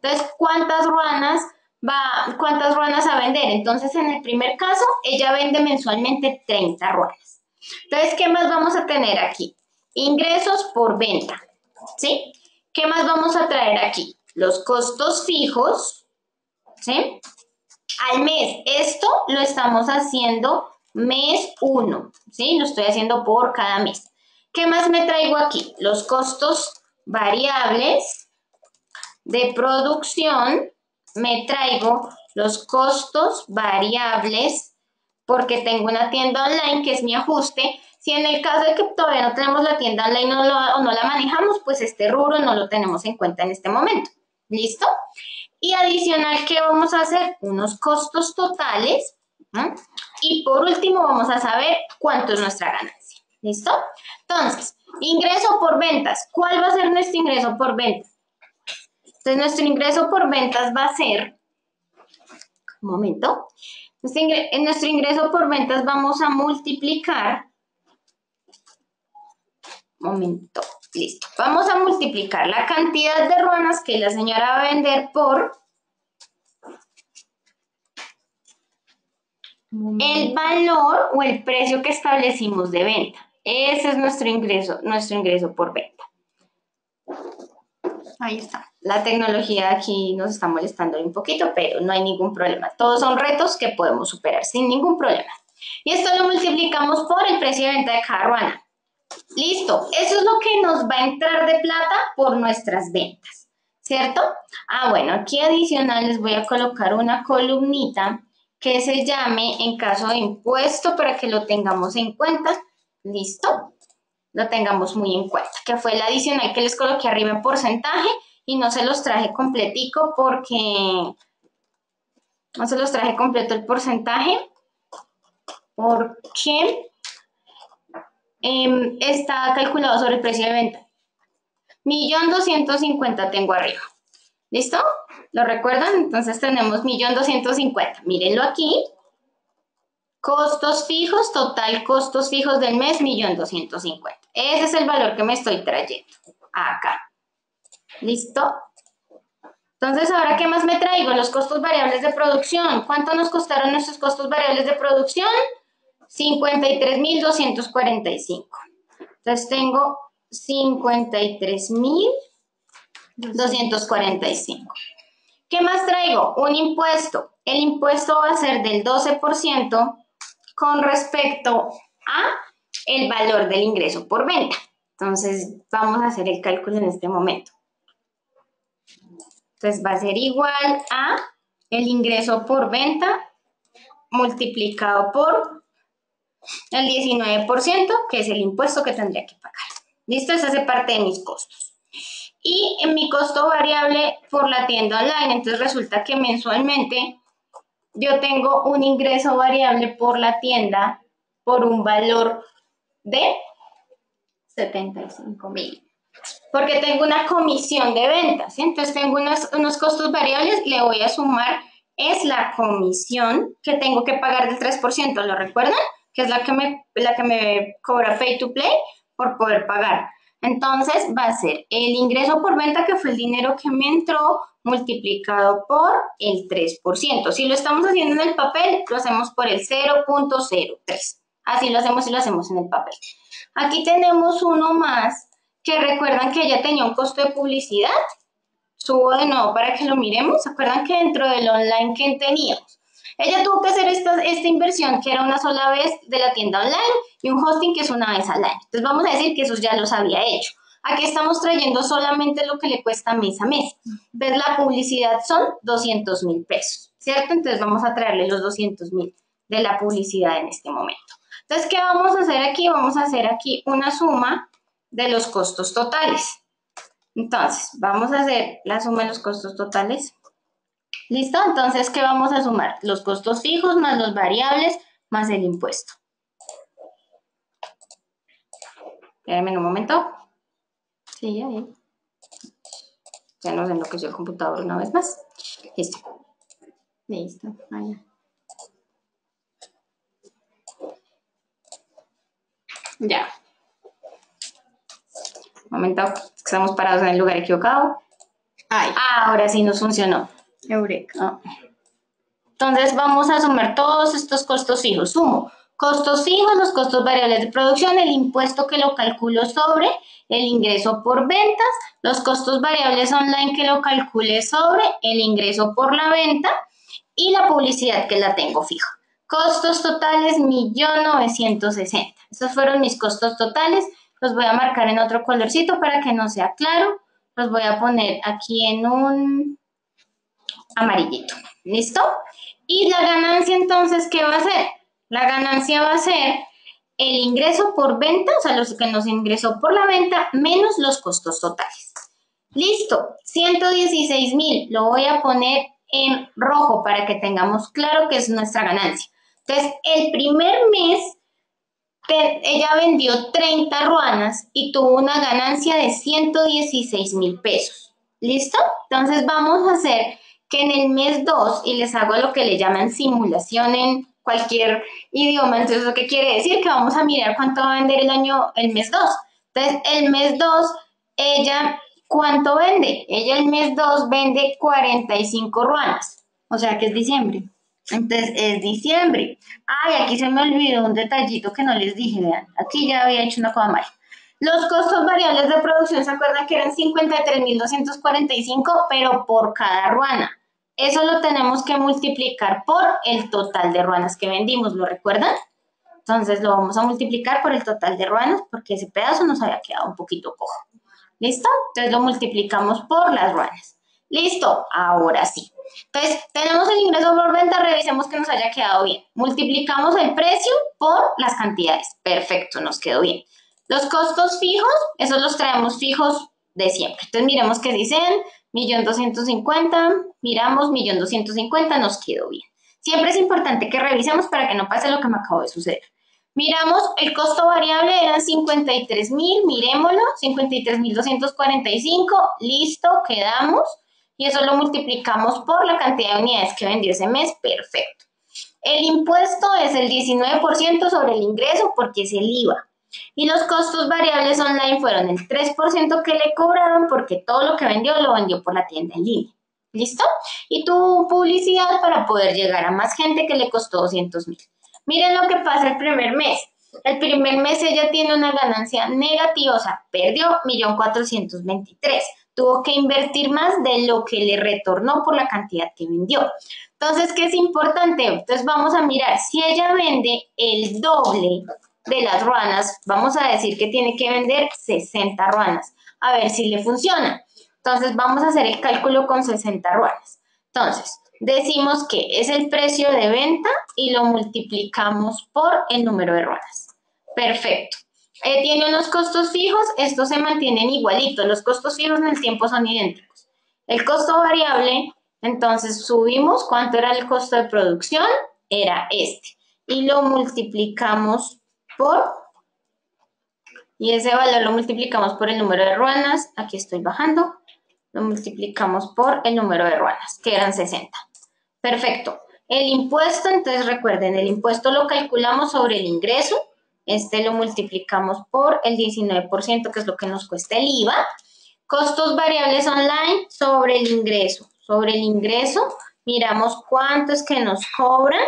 Entonces, ¿cuántas ruanas a vender? Entonces, en el primer caso, ella vende mensualmente 30 ruanas. Entonces, ¿qué más vamos a tener aquí? Ingresos por venta, ¿sí? ¿Qué más vamos a traer aquí? Los costos fijos, ¿sí? Al mes. Esto lo estamos haciendo mes 1, ¿sí? Lo estoy haciendo por cada mes. ¿Qué más me traigo aquí? Los costos variables de producción. Me traigo los costos variables porque tengo una tienda online que es mi ajuste. Si en el caso de que todavía no tenemos la tienda online o no la manejamos, pues este rubro no lo tenemos en cuenta en este momento. ¿Listo? Y adicional, ¿qué vamos a hacer? Unos costos totales. ¿No? Y por último, vamos a saber cuánto es nuestra ganancia. ¿Listo? Entonces, ingreso por ventas. ¿Cuál va a ser nuestro ingreso por ventas? Entonces, nuestro ingreso por ventas va a ser... Un momento. En nuestro ingreso por ventas vamos a multiplicar... Momento, listo. Vamos a multiplicar la cantidad de ruanas que la señora va a vender por el valor o el precio que establecimos de venta. Ese es nuestro ingreso por venta. Ahí está. La tecnología aquí nos está molestando un poquito, pero no hay ningún problema. Todos son retos que podemos superar sin ningún problema. Y esto lo multiplicamos por el precio de venta de cada ruana. Listo, eso es lo que nos va a entrar de plata por nuestras ventas, ¿sí? ¿cierto? Ah, bueno, aquí adicional les voy a colocar una columnita que se llame en caso de impuesto para que lo tengamos en cuenta. ¿Listo? Lo tengamos muy en cuenta, que fue el adicional que les coloqué arriba en porcentaje y no se los traje completico porque... No se los traje completo el porcentaje porque está calculado sobre el precio de venta. 1.250.000 tengo arriba. ¿Listo? ¿Lo recuerdan? Entonces tenemos 1.250.000. Mírenlo aquí. Costos fijos, total costos fijos del mes, 1.250.000. Ese es el valor que me estoy trayendo acá. ¿Listo? Entonces, ¿ahora qué más me traigo? Los costos variables de producción. ¿Cuánto nos costaron nuestros costos variables de producción? 53.245. Entonces, tengo 53.245. ¿Qué más traigo? Un impuesto. El impuesto va a ser del 12% con respecto a el valor del ingreso por venta. Entonces, vamos a hacer el cálculo en este momento. Entonces va a ser igual a el ingreso por venta multiplicado por el 19%, que es el impuesto que tendría que pagar. ¿Listo? Esa hace parte de mis costos. Y en mi costo variable por la tienda online, entonces resulta que mensualmente yo tengo un ingreso variable por la tienda por un valor de 75.000. Porque tengo una comisión de ventas, ¿sí? Entonces tengo unos costos variables, le voy a sumar, es la comisión que tengo que pagar del 3%, ¿lo recuerdan? Que es la que me cobra Pay2Play por poder pagar. Entonces va a ser el ingreso por venta, que fue el dinero que me entró, multiplicado por el 3%. Si lo estamos haciendo en el papel, lo hacemos por el 0.03. Así lo hacemos si lo hacemos en el papel. Aquí tenemos uno más, que recuerdan que ella tenía un costo de publicidad. Subo de nuevo para que lo miremos. ¿Se acuerdan que dentro del online que teníamos? Ella tuvo que hacer esta inversión, que era una sola vez de la tienda online, y un hosting que es una vez al año. Entonces vamos a decir que eso ya los había hecho. Aquí estamos trayendo solamente lo que le cuesta mes a mes. Entonces la publicidad son 200.000 pesos, ¿cierto? Entonces vamos a traerle los 200.000 de la publicidad en este momento. Entonces, ¿qué vamos a hacer aquí? Vamos a hacer aquí una suma de los costos totales. Entonces, vamos a hacer la suma de los costos totales. ¿Listo? Entonces, ¿qué vamos a sumar? Los costos fijos más los variables más el impuesto. Espérenme un momento. Sí, ahí. Ya nos enloqueció el computador una vez más. Listo. Listo. Allá. Ya. Momento, estamos parados en el lugar equivocado. Ay. Ahora sí nos funcionó. Eureka. Entonces vamos a sumar todos estos costos fijos. Sumo costos fijos, los costos variables de producción, el impuesto que lo calculo sobre el ingreso por ventas, los costos variables online que lo calcule sobre el ingreso por la venta y la publicidad que la tengo fija. Costos totales 1.960.000. Esos fueron mis costos totales. Los voy a marcar en otro colorcito para que no sea claro. Los voy a poner aquí en un amarillito. ¿Listo? Y la ganancia, entonces, ¿qué va a ser? La ganancia va a ser el ingreso por venta, o sea, los que nos ingresó por la venta, menos los costos totales. ¿Listo? 116.000. Lo voy a poner en rojo para que tengamos claro que es nuestra ganancia. Entonces, el primer mes... Ella vendió 30 ruanas y tuvo una ganancia de 116.000 pesos. ¿Listo? Entonces vamos a hacer que en el mes 2, y les hago lo que le llaman simulación en cualquier idioma. Entonces, ¿eso qué quiere decir? Que vamos a mirar cuánto va a vender el mes 2. Entonces, el mes 2, ella, ¿cuánto vende? Ella el mes 2 vende 45 ruanas, o sea que es diciembre. Entonces es diciembre. Ay, aquí se me olvidó un detallito que no les dije, vean, aquí ya había hecho una cosa mal. Los costos variables de producción, ¿se acuerdan que eran 53.245, pero por cada ruana? Eso lo tenemos que multiplicar por el total de ruanas que vendimos, ¿lo recuerdan? Entonces lo vamos a multiplicar por el total de ruanas, porque ese pedazo nos había quedado un poquito cojo. ¿Listo? Entonces lo multiplicamos por las ruanas. Listo, ahora sí. Entonces, tenemos el ingreso por venta, revisemos que nos haya quedado bien. Multiplicamos el precio por las cantidades. Perfecto, nos quedó bien. Los costos fijos, esos los traemos fijos de siempre. Entonces, miremos que dicen 1.250.000, miramos 1.250.000, nos quedó bien. Siempre es importante que revisemos para que no pase lo que me acabo de suceder. Miramos, el costo variable eran 53.000, miremoslo, 53.245, listo, quedamos. Y eso lo multiplicamos por la cantidad de unidades que vendió ese mes, perfecto. El impuesto es el 19% sobre el ingreso porque es el IVA. Y los costos variables online fueron el 3% que le cobraron porque todo lo vendió por la tienda en línea. ¿Listo? Y tuvo publicidad para poder llegar a más gente que le costó 200.000. Miren lo que pasa el primer mes. El primer mes ella tiene una ganancia negativa, o sea, perdió 1.423.000. Tuvo que invertir más de lo que le retornó por la cantidad que vendió. Entonces, ¿qué es importante? Entonces, vamos a mirar. Si ella vende el doble de las ruanas, vamos a decir que tiene que vender 60 ruanas. A ver si le funciona. Entonces, vamos a hacer el cálculo con 60 ruanas. Entonces, decimos que es el precio de venta y lo multiplicamos por el número de ruanas. Perfecto. Tiene unos costos fijos, estos se mantienen igualitos, los costos fijos en el tiempo son idénticos. El costo variable, entonces subimos, ¿cuánto era el costo de producción? Era este. Y lo multiplicamos por, y ese valor lo multiplicamos por el número de ruanas, aquí estoy bajando, lo multiplicamos por el número de ruanas, que eran 60. Perfecto. El impuesto, entonces recuerden, el impuesto lo calculamos sobre el ingreso. Este lo multiplicamos por el 19%, que es lo que nos cuesta el IVA. Costos variables online sobre el ingreso. Sobre el ingreso, miramos cuánto es que nos cobran.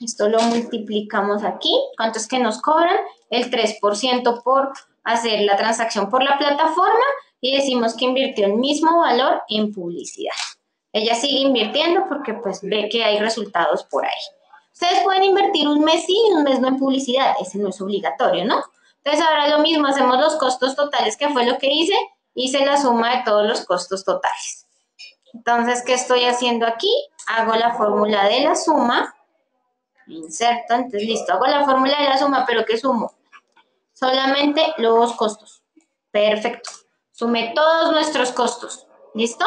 Esto lo multiplicamos aquí. ¿Cuánto es que nos cobran? El 3% por hacer la transacción por la plataforma y decimos que invirtió el mismo valor en publicidad. Ella sigue invirtiendo porque pues ve que hay resultados por ahí. Ustedes pueden invertir un mes sí y un mes no en publicidad. Ese no es obligatorio, ¿no? Entonces, ahora lo mismo, hacemos los costos totales, que fue lo que hice. Hice la suma de todos los costos totales. Entonces, ¿qué estoy haciendo aquí? Hago la fórmula de la suma. Inserto, entonces, listo. Hago la fórmula de la suma, ¿pero qué sumo? Solamente los costos. Perfecto. Sumé todos nuestros costos. ¿Listo?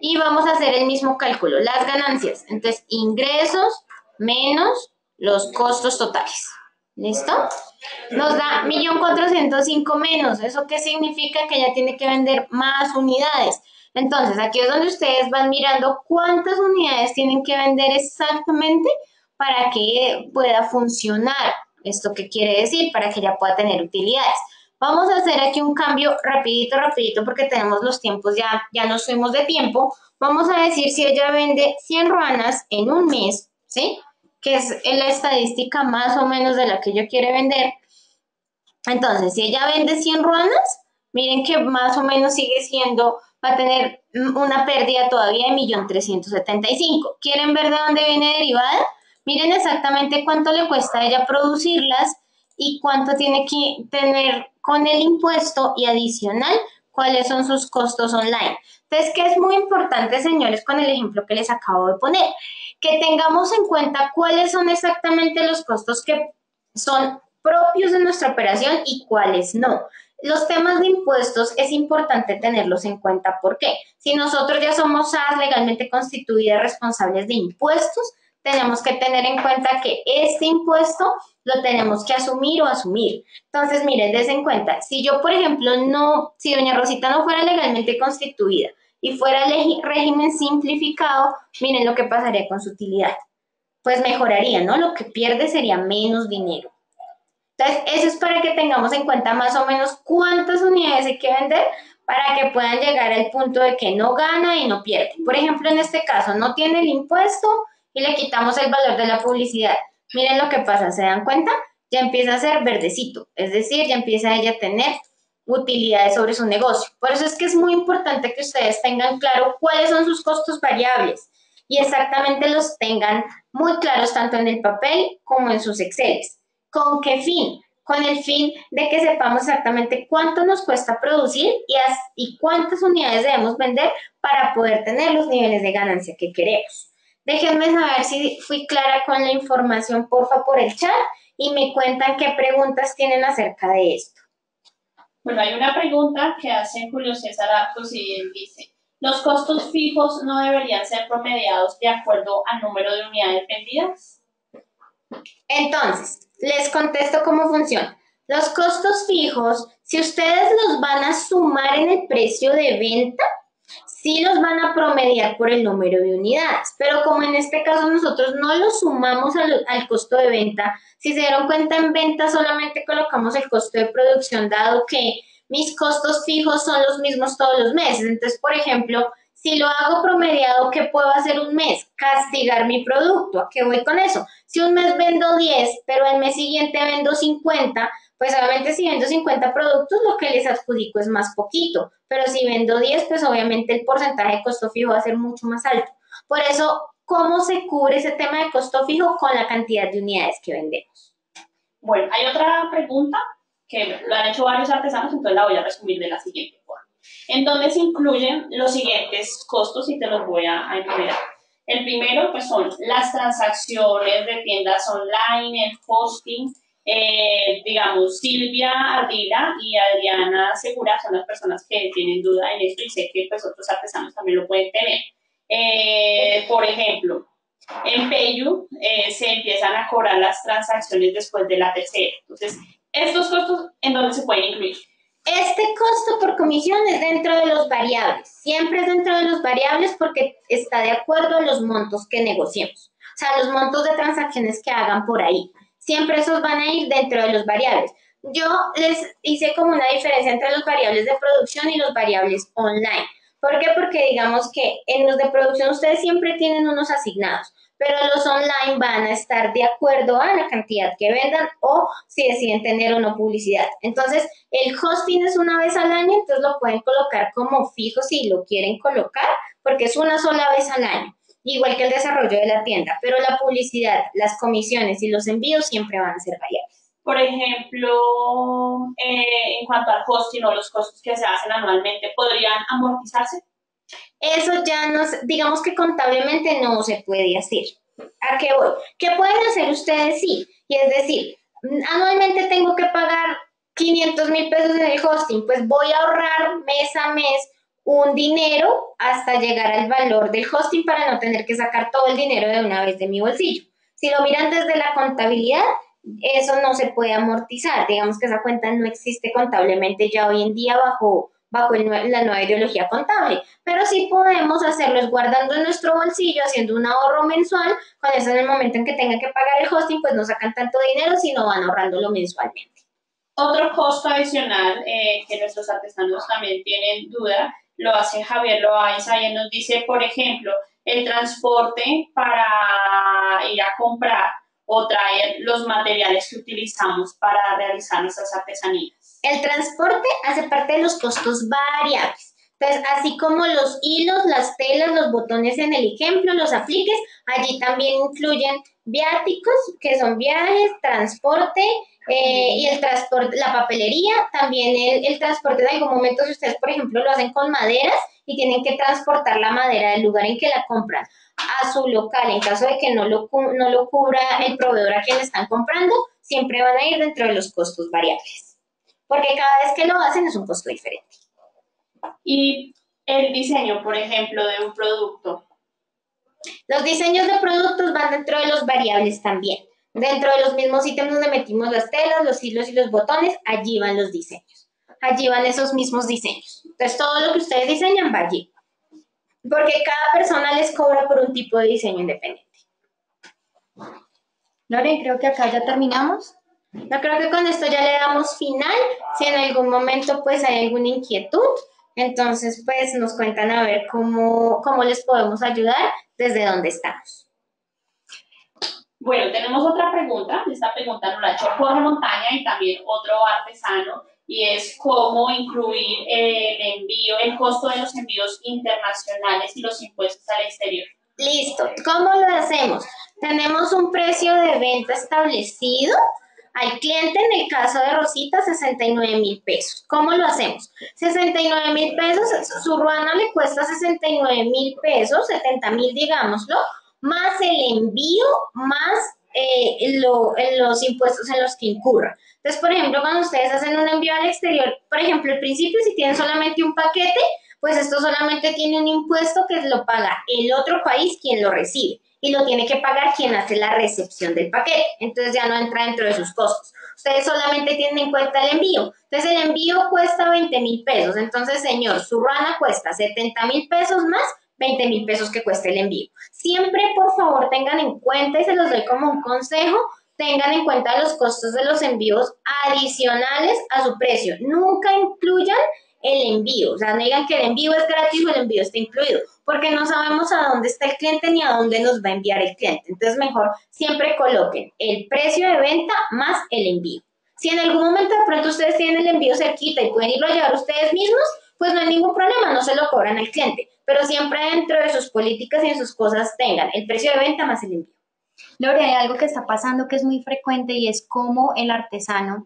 Y vamos a hacer el mismo cálculo. Las ganancias. Entonces, ingresos menos los costos totales. ¿Listo? Nos da 1.405.000 menos. ¿Eso qué significa? Que ya tiene que vender más unidades. Entonces, aquí es donde ustedes van mirando cuántas unidades tienen que vender exactamente para que pueda funcionar. ¿Esto qué quiere decir? Para que ya pueda tener utilidades. Vamos a hacer aquí un cambio rapidito, rapidito, porque tenemos los tiempos, ya nos fuimos de tiempo. Vamos a decir si ella vende 100 ruanas en un mes, ¿sí? Que es la estadística más o menos de la que ella quiere vender. Entonces, si ella vende 100 ruanas, miren que más o menos sigue siendo, va a tener una pérdida todavía de 1.375.000. ¿Quieren ver de dónde viene derivada? Miren exactamente cuánto le cuesta a ella producirlas y cuánto tiene que tener con el impuesto y adicional cuáles son sus costos online. Entonces, ¿qué es muy importante, señores, con el ejemplo que les acabo de poner? Que tengamos en cuenta cuáles son exactamente los costos que son propios de nuestra operación y cuáles no. Los temas de impuestos es importante tenerlos en cuenta. ¿Por qué? Si nosotros ya somos SAS legalmente constituidas responsables de impuestos, tenemos que tener en cuenta que este impuesto lo tenemos que asumir o asumir. Entonces, miren, des en cuenta, si yo, por ejemplo, si doña Rosita no fuera legalmente constituida, y fuera régimen simplificado, miren lo que pasaría con su utilidad. Pues mejoraría, ¿no? Lo que pierde sería menos dinero. Entonces, eso es para que tengamos en cuenta más o menos cuántas unidades hay que vender para que puedan llegar al punto de que no gana y no pierde. Por ejemplo, en este caso, no tiene el impuesto y le quitamos el valor de la publicidad. Miren lo que pasa, ¿se dan cuenta? Ya empieza a ser verdecito, es decir, ya empieza ella a tener utilidades sobre su negocio. Por eso es que es muy importante que ustedes tengan claro cuáles son sus costos variables y exactamente los tengan muy claros tanto en el papel como en sus Excel. ¿Con qué fin? con el fin de que sepamos exactamente cuánto nos cuesta producir y cuántas unidades debemos vender para poder tener los niveles de ganancia que queremos. Déjenme saber si fui clara con la información, porfa, por el chat, y me cuentan qué preguntas tienen acerca de esto. Bueno, hay una pregunta que hace Julio César Arcos y él dice, ¿los costos fijos no deberían ser promediados de acuerdo al número de unidades vendidas? Entonces, les contesto cómo funciona. Los costos fijos, si ustedes los van a sumar en el precio de venta, sí los van a promediar por el número de unidades, pero como en este caso nosotros no los sumamos al costo de venta, si se dieron cuenta en venta solamente colocamos el costo de producción, dado que mis costos fijos son los mismos todos los meses. Entonces, por ejemplo, si lo hago promediado, ¿qué puedo hacer un mes? Castigar mi producto. ¿A qué voy con eso? Si un mes vendo 10, pero el mes siguiente vendo 50, pues obviamente si vendo 50 productos, lo que les adjudico es más poquito. Pero si vendo 10, pues obviamente el porcentaje de costo fijo va a ser mucho más alto. Por eso, ¿cómo se cubre ese tema de costo fijo? Con la cantidad de unidades que vendemos. Bueno, hay otra pregunta que lo han hecho varios artesanos, entonces la voy a resumir de la siguiente forma. Entonces incluyen los siguientes costos y te los voy a enumerar. El primero, pues son las transacciones de tiendas online, el hosting, digamos, Silvia Ardila y Adriana Segura son las personas que tienen duda en esto y sé que pues otros artesanos también lo pueden tener. Por ejemplo, en PayU se empiezan a cobrar las transacciones después de la tercera. Entonces, estos costos, ¿en dónde se pueden incluir? Este costo por comisión es dentro de los variables, siempre es dentro de los variables porque está de acuerdo a los montos que negociemos, o sea, los montos de transacciones que hagan por ahí, siempre esos van a ir dentro de los variables. Yo les hice como una diferencia entre los variables de producción y los variables online. ¿Por qué? Porque digamos que en los de producción ustedes siempre tienen unos asignados, pero los online van a estar de acuerdo a la cantidad que vendan o si deciden tener o no publicidad. Entonces, el hosting es una vez al año, entonces lo pueden colocar como fijo si lo quieren colocar, porque es una sola vez al año, igual que el desarrollo de la tienda, pero la publicidad, las comisiones y los envíos siempre van a ser variables. Por ejemplo, en cuanto al hosting o los costos que se hacen anualmente, ¿podrían amortizarse? Eso ya no, digamos que contablemente no se puede hacer. ¿A qué voy? ¿Qué pueden hacer ustedes? Sí, y es decir, anualmente tengo que pagar 500 mil pesos en el hosting, pues voy a ahorrar mes a mes un dinero hasta llegar al valor del hosting para no tener que sacar todo el dinero de una vez de mi bolsillo. Si lo miran desde la contabilidad, eso no se puede amortizar, digamos que esa cuenta no existe contablemente ya hoy en día bajo la nueva ideología contable, pero sí podemos hacerlo es guardando en nuestro bolsillo, haciendo un ahorro mensual, con eso en el momento en que tengan que pagar el hosting, pues no sacan tanto dinero, sino van ahorrándolo mensualmente. Otro costo adicional que nuestros artesanos también tienen duda, lo hace Javier Loaiza y él nos dice, por ejemplo, el transporte para ir a comprar o traer los materiales que utilizamos para realizar nuestras artesanías. El transporte hace parte de los costos variables. Entonces, así como los hilos, las telas, los botones en el ejemplo, los apliques, allí también incluyen viáticos, que son viajes, transporte y el transporte, la papelería. También el transporte en algún momento, si ustedes, por ejemplo, lo hacen con maderas y tienen que transportar la madera del lugar en que la compran a su local, en caso de que no lo cubra el proveedor a quien le están comprando, siempre van a ir dentro de los costos variables, porque cada vez que lo hacen es un costo diferente. Y el diseño, por ejemplo, de un producto. Los diseños de productos van dentro de los variables también. Dentro de los mismos ítems donde metimos las telas, los hilos y los botones, allí van los diseños. Allí van esos mismos diseños. Entonces, todo lo que ustedes diseñan va allí, porque cada persona les cobra por un tipo de diseño independiente. Lore, creo que acá ya terminamos. Yo creo que con esto ya le damos final. Si en algún momento pues hay alguna inquietud, entonces pues nos cuentan a ver cómo les podemos ayudar desde donde estamos. Bueno, tenemos otra pregunta. Esta pregunta nos la ha hecho Jorge Montaña y también otro artesano, y es cómo incluir el envío, el costo de los envíos internacionales y los impuestos al exterior. Listo. ¿Cómo lo hacemos? Tenemos un precio de venta establecido al cliente, en el caso de Rosita, 69 mil pesos. ¿Cómo lo hacemos? 69 mil pesos, su ruana le cuesta 69 mil pesos, 70 mil, digámoslo, más el envío, más los impuestos en los que incurra. Entonces, por ejemplo, cuando ustedes hacen un envío al exterior, por ejemplo, al principio, si tienen solamente un paquete, pues esto solamente tiene un impuesto que lo paga el otro país quien lo recibe. Y lo tiene que pagar quien hace la recepción del paquete. Entonces ya no entra dentro de sus costos. Ustedes solamente tienen en cuenta el envío. Entonces el envío cuesta 20 mil pesos. Entonces, señor, su ruana cuesta 70 mil pesos más 20 mil pesos que cuesta el envío. Siempre, por favor, tengan en cuenta, y se los doy como un consejo, tengan en cuenta los costos de los envíos adicionales a su precio. Nunca incluyan el envío, o sea, no digan que el envío es gratis o el envío está incluido, porque no sabemos a dónde está el cliente ni a dónde nos va a enviar el cliente. Entonces, mejor siempre coloquen el precio de venta más el envío. Si en algún momento de pronto ustedes tienen el envío cerquita y pueden irlo a llevar ustedes mismos, pues no hay ningún problema, no se lo cobran al cliente, pero siempre dentro de sus políticas y en sus cosas tengan el precio de venta más el envío. Lore, hay algo que está pasando que es muy frecuente y es cómo el artesano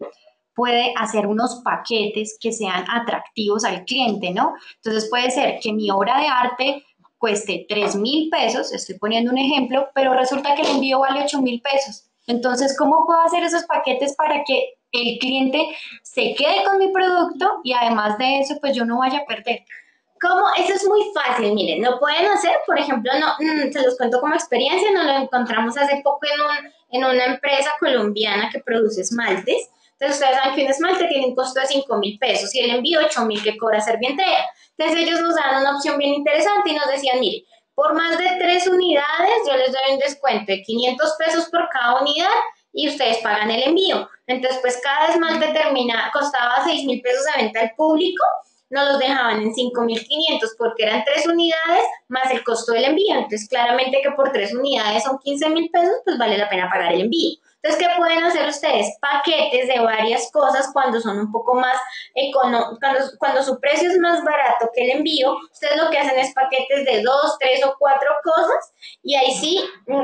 puede hacer unos paquetes que sean atractivos al cliente, ¿no? Entonces puede ser que mi obra de arte cueste 3 mil pesos, estoy poniendo un ejemplo, pero resulta que el envío vale 8 mil pesos. Entonces, ¿cómo puedo hacer esos paquetes para que el cliente se quede con mi producto y además de eso, pues yo no vaya a perder? ¿Cómo? Eso es muy fácil, miren, lo pueden hacer, por ejemplo, se los cuento como experiencia, nos lo encontramos hace poco en una empresa colombiana que produce esmaltes. Entonces, ustedes saben que un esmalte tiene un costo de 5 mil pesos y el envío 8 mil que cobra Servientrega. Entonces, ellos nos dan una opción bien interesante y nos decían, mire, por más de 3 unidades, yo les doy un descuento de 500 pesos por cada unidad y ustedes pagan el envío. Entonces, pues cada esmalte costaba 6 mil pesos de venta al público, nos los dejaban en 5.500 porque eran 3 unidades más el costo del envío. Entonces, claramente que por 3 unidades son 15 mil pesos, pues vale la pena pagar el envío. Entonces, ¿qué pueden hacer ustedes? Paquetes de varias cosas cuando son un poco más económicos, cuando su precio es más barato que el envío, ustedes lo que hacen es paquetes de 2, 3 o 4 cosas y ahí sí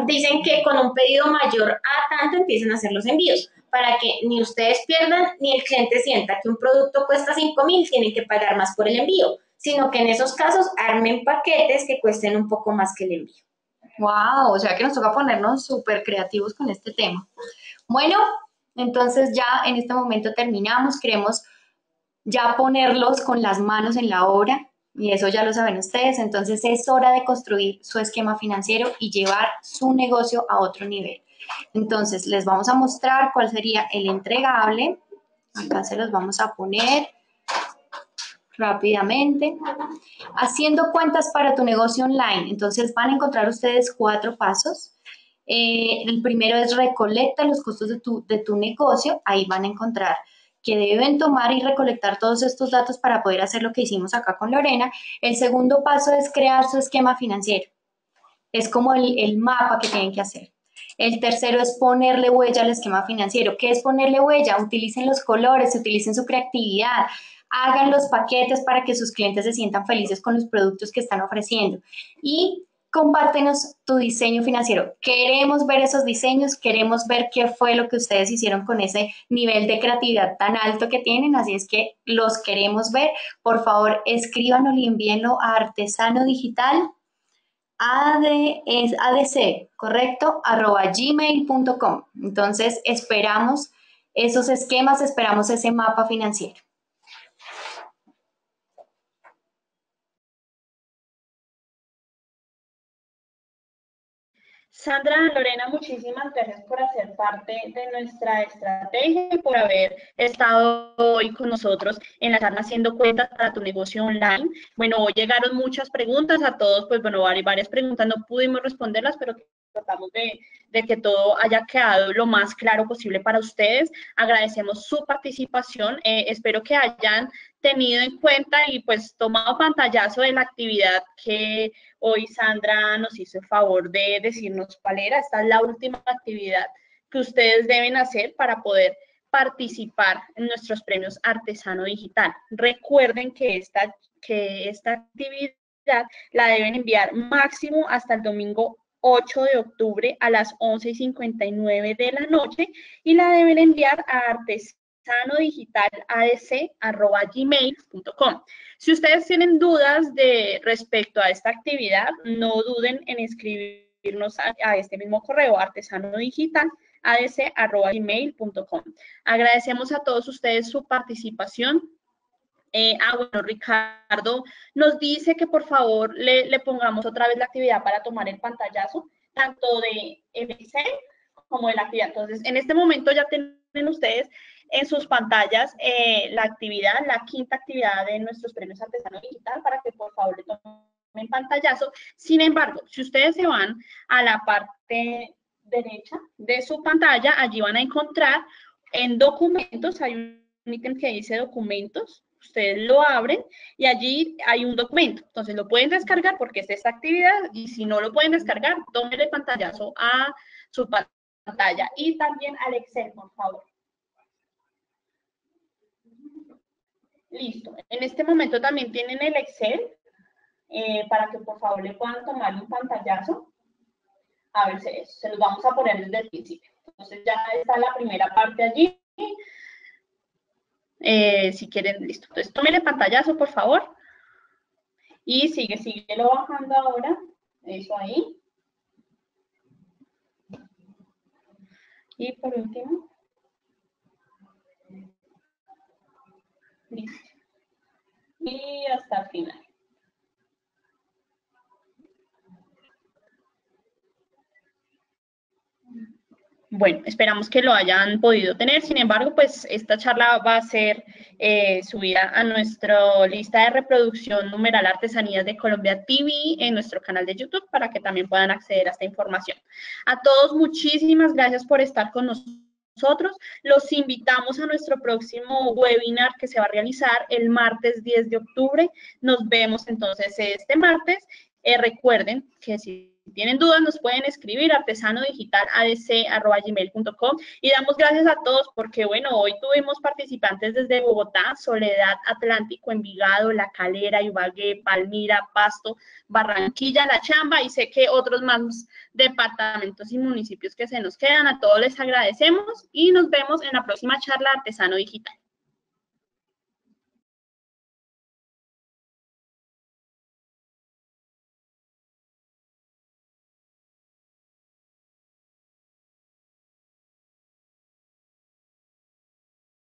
dicen que con un pedido mayor a tanto empiezan a hacer los envíos para que ni ustedes pierdan ni el cliente sienta que un producto cuesta 5.000, tienen que pagar más por el envío, sino que en esos casos armen paquetes que cuesten un poco más que el envío. Wow, o sea que nos toca ponernos súper creativos con este tema. Bueno, entonces ya en este momento terminamos, queremos ya ponerlos con las manos en la obra y eso ya lo saben ustedes, entonces es hora de construir su esquema financiero y llevar su negocio a otro nivel. Entonces les vamos a mostrar cuál sería el entregable, acá se los vamos a poner rápidamente, haciendo cuentas para tu negocio online. Entonces van a encontrar ustedes 4 pasos. El primero es recolecta los costos de tu negocio. Ahí van a encontrar que deben tomar y recolectar todos estos datos para poder hacer lo que hicimos acá con Lorena. El segundo paso es crear su esquema financiero. Es como el mapa que tienen que hacer. El tercero es ponerle huella al esquema financiero. ¿Qué es ponerle huella? Utilicen los colores, utilicen su creatividad. Hagan los paquetes para que sus clientes se sientan felices con los productos que están ofreciendo. Y compártenos tu diseño financiero. Queremos ver esos diseños, queremos ver qué fue lo que ustedes hicieron con ese nivel de creatividad tan alto que tienen. Así es que los queremos ver. Por favor, escríbanos y envíenlo a Artesano Digital ADC, ¿correcto? @gmail.com. Entonces, esperamos esos esquemas, esperamos ese mapa financiero. Sandra, Lorena, muchísimas gracias por hacer parte de nuestra estrategia y por haber estado hoy con nosotros en la charla haciendo cuentas para tu negocio online. Bueno, hoy llegaron muchas preguntas a todos, pues bueno, varias preguntas no pudimos responderlas, pero tratamos de que todo haya quedado lo más claro posible para ustedes. Agradecemos su participación. Espero que hayan tenido en cuenta y pues tomado pantallazo de la actividad que hoy Sandra nos hizo el favor de decirnos cuál era. Esta es la última actividad que ustedes deben hacer para poder participar en nuestros premios Artesano Digital. Recuerden que esta actividad la deben enviar máximo hasta el domingo 8 de octubre a las 11:59 de la noche y la deben enviar a artesanodigital.adc@gmail.com. Si ustedes tienen dudas respecto a esta actividad, no duden en escribirnos a este mismo correo, artesanodigital.adc@gmail.com. Agradecemos a todos ustedes su participación. Ricardo nos dice que por favor le pongamos otra vez la actividad para tomar el pantallazo, tanto de MC como de la actividad. Entonces, en este momento ya tienen ustedes en sus pantallas la actividad, la quinta actividad de nuestros premios Artesano Digital, para que por favor le tomen pantallazo. Sin embargo, si ustedes se van a la parte derecha de su pantalla, allí van a encontrar en documentos, hay un ítem que dice documentos. Ustedes lo abren y allí hay un documento. Entonces, lo pueden descargar porque es esta actividad, y si no lo pueden descargar, tómenle pantallazo a su pantalla y también al Excel, por favor. Listo. En este momento también tienen el Excel para que por favor le puedan tomar un pantallazo. A ver, se los vamos a poner desde el principio. Entonces, ya está la primera parte allí. Si quieren, listo. Entonces, tomen el pantallazo, por favor. Y síguelo bajando ahora. Eso ahí. Y por último. Listo. Y hasta el final. Bueno, esperamos que lo hayan podido tener. Sin embargo, pues esta charla va a ser subida a nuestra lista de reproducción numeral Artesanías de Colombia TV en nuestro canal de YouTube para que también puedan acceder a esta información. A todos, muchísimas gracias por estar con nosotros. Los invitamos a nuestro próximo webinar que se va a realizar el martes 10 de octubre. Nos vemos entonces este martes. Recuerden que si tienen dudas, nos pueden escribir artesanodigital.adc@gmail.com y damos gracias a todos porque, bueno, hoy tuvimos participantes desde Bogotá, Soledad, Atlántico, Envigado, La Calera, Ibagué, Palmira, Pasto, Barranquilla, La Chamba, y sé que otros más departamentos y municipios que se nos quedan. A todos les agradecemos y nos vemos en la próxima charla Artesano Digital.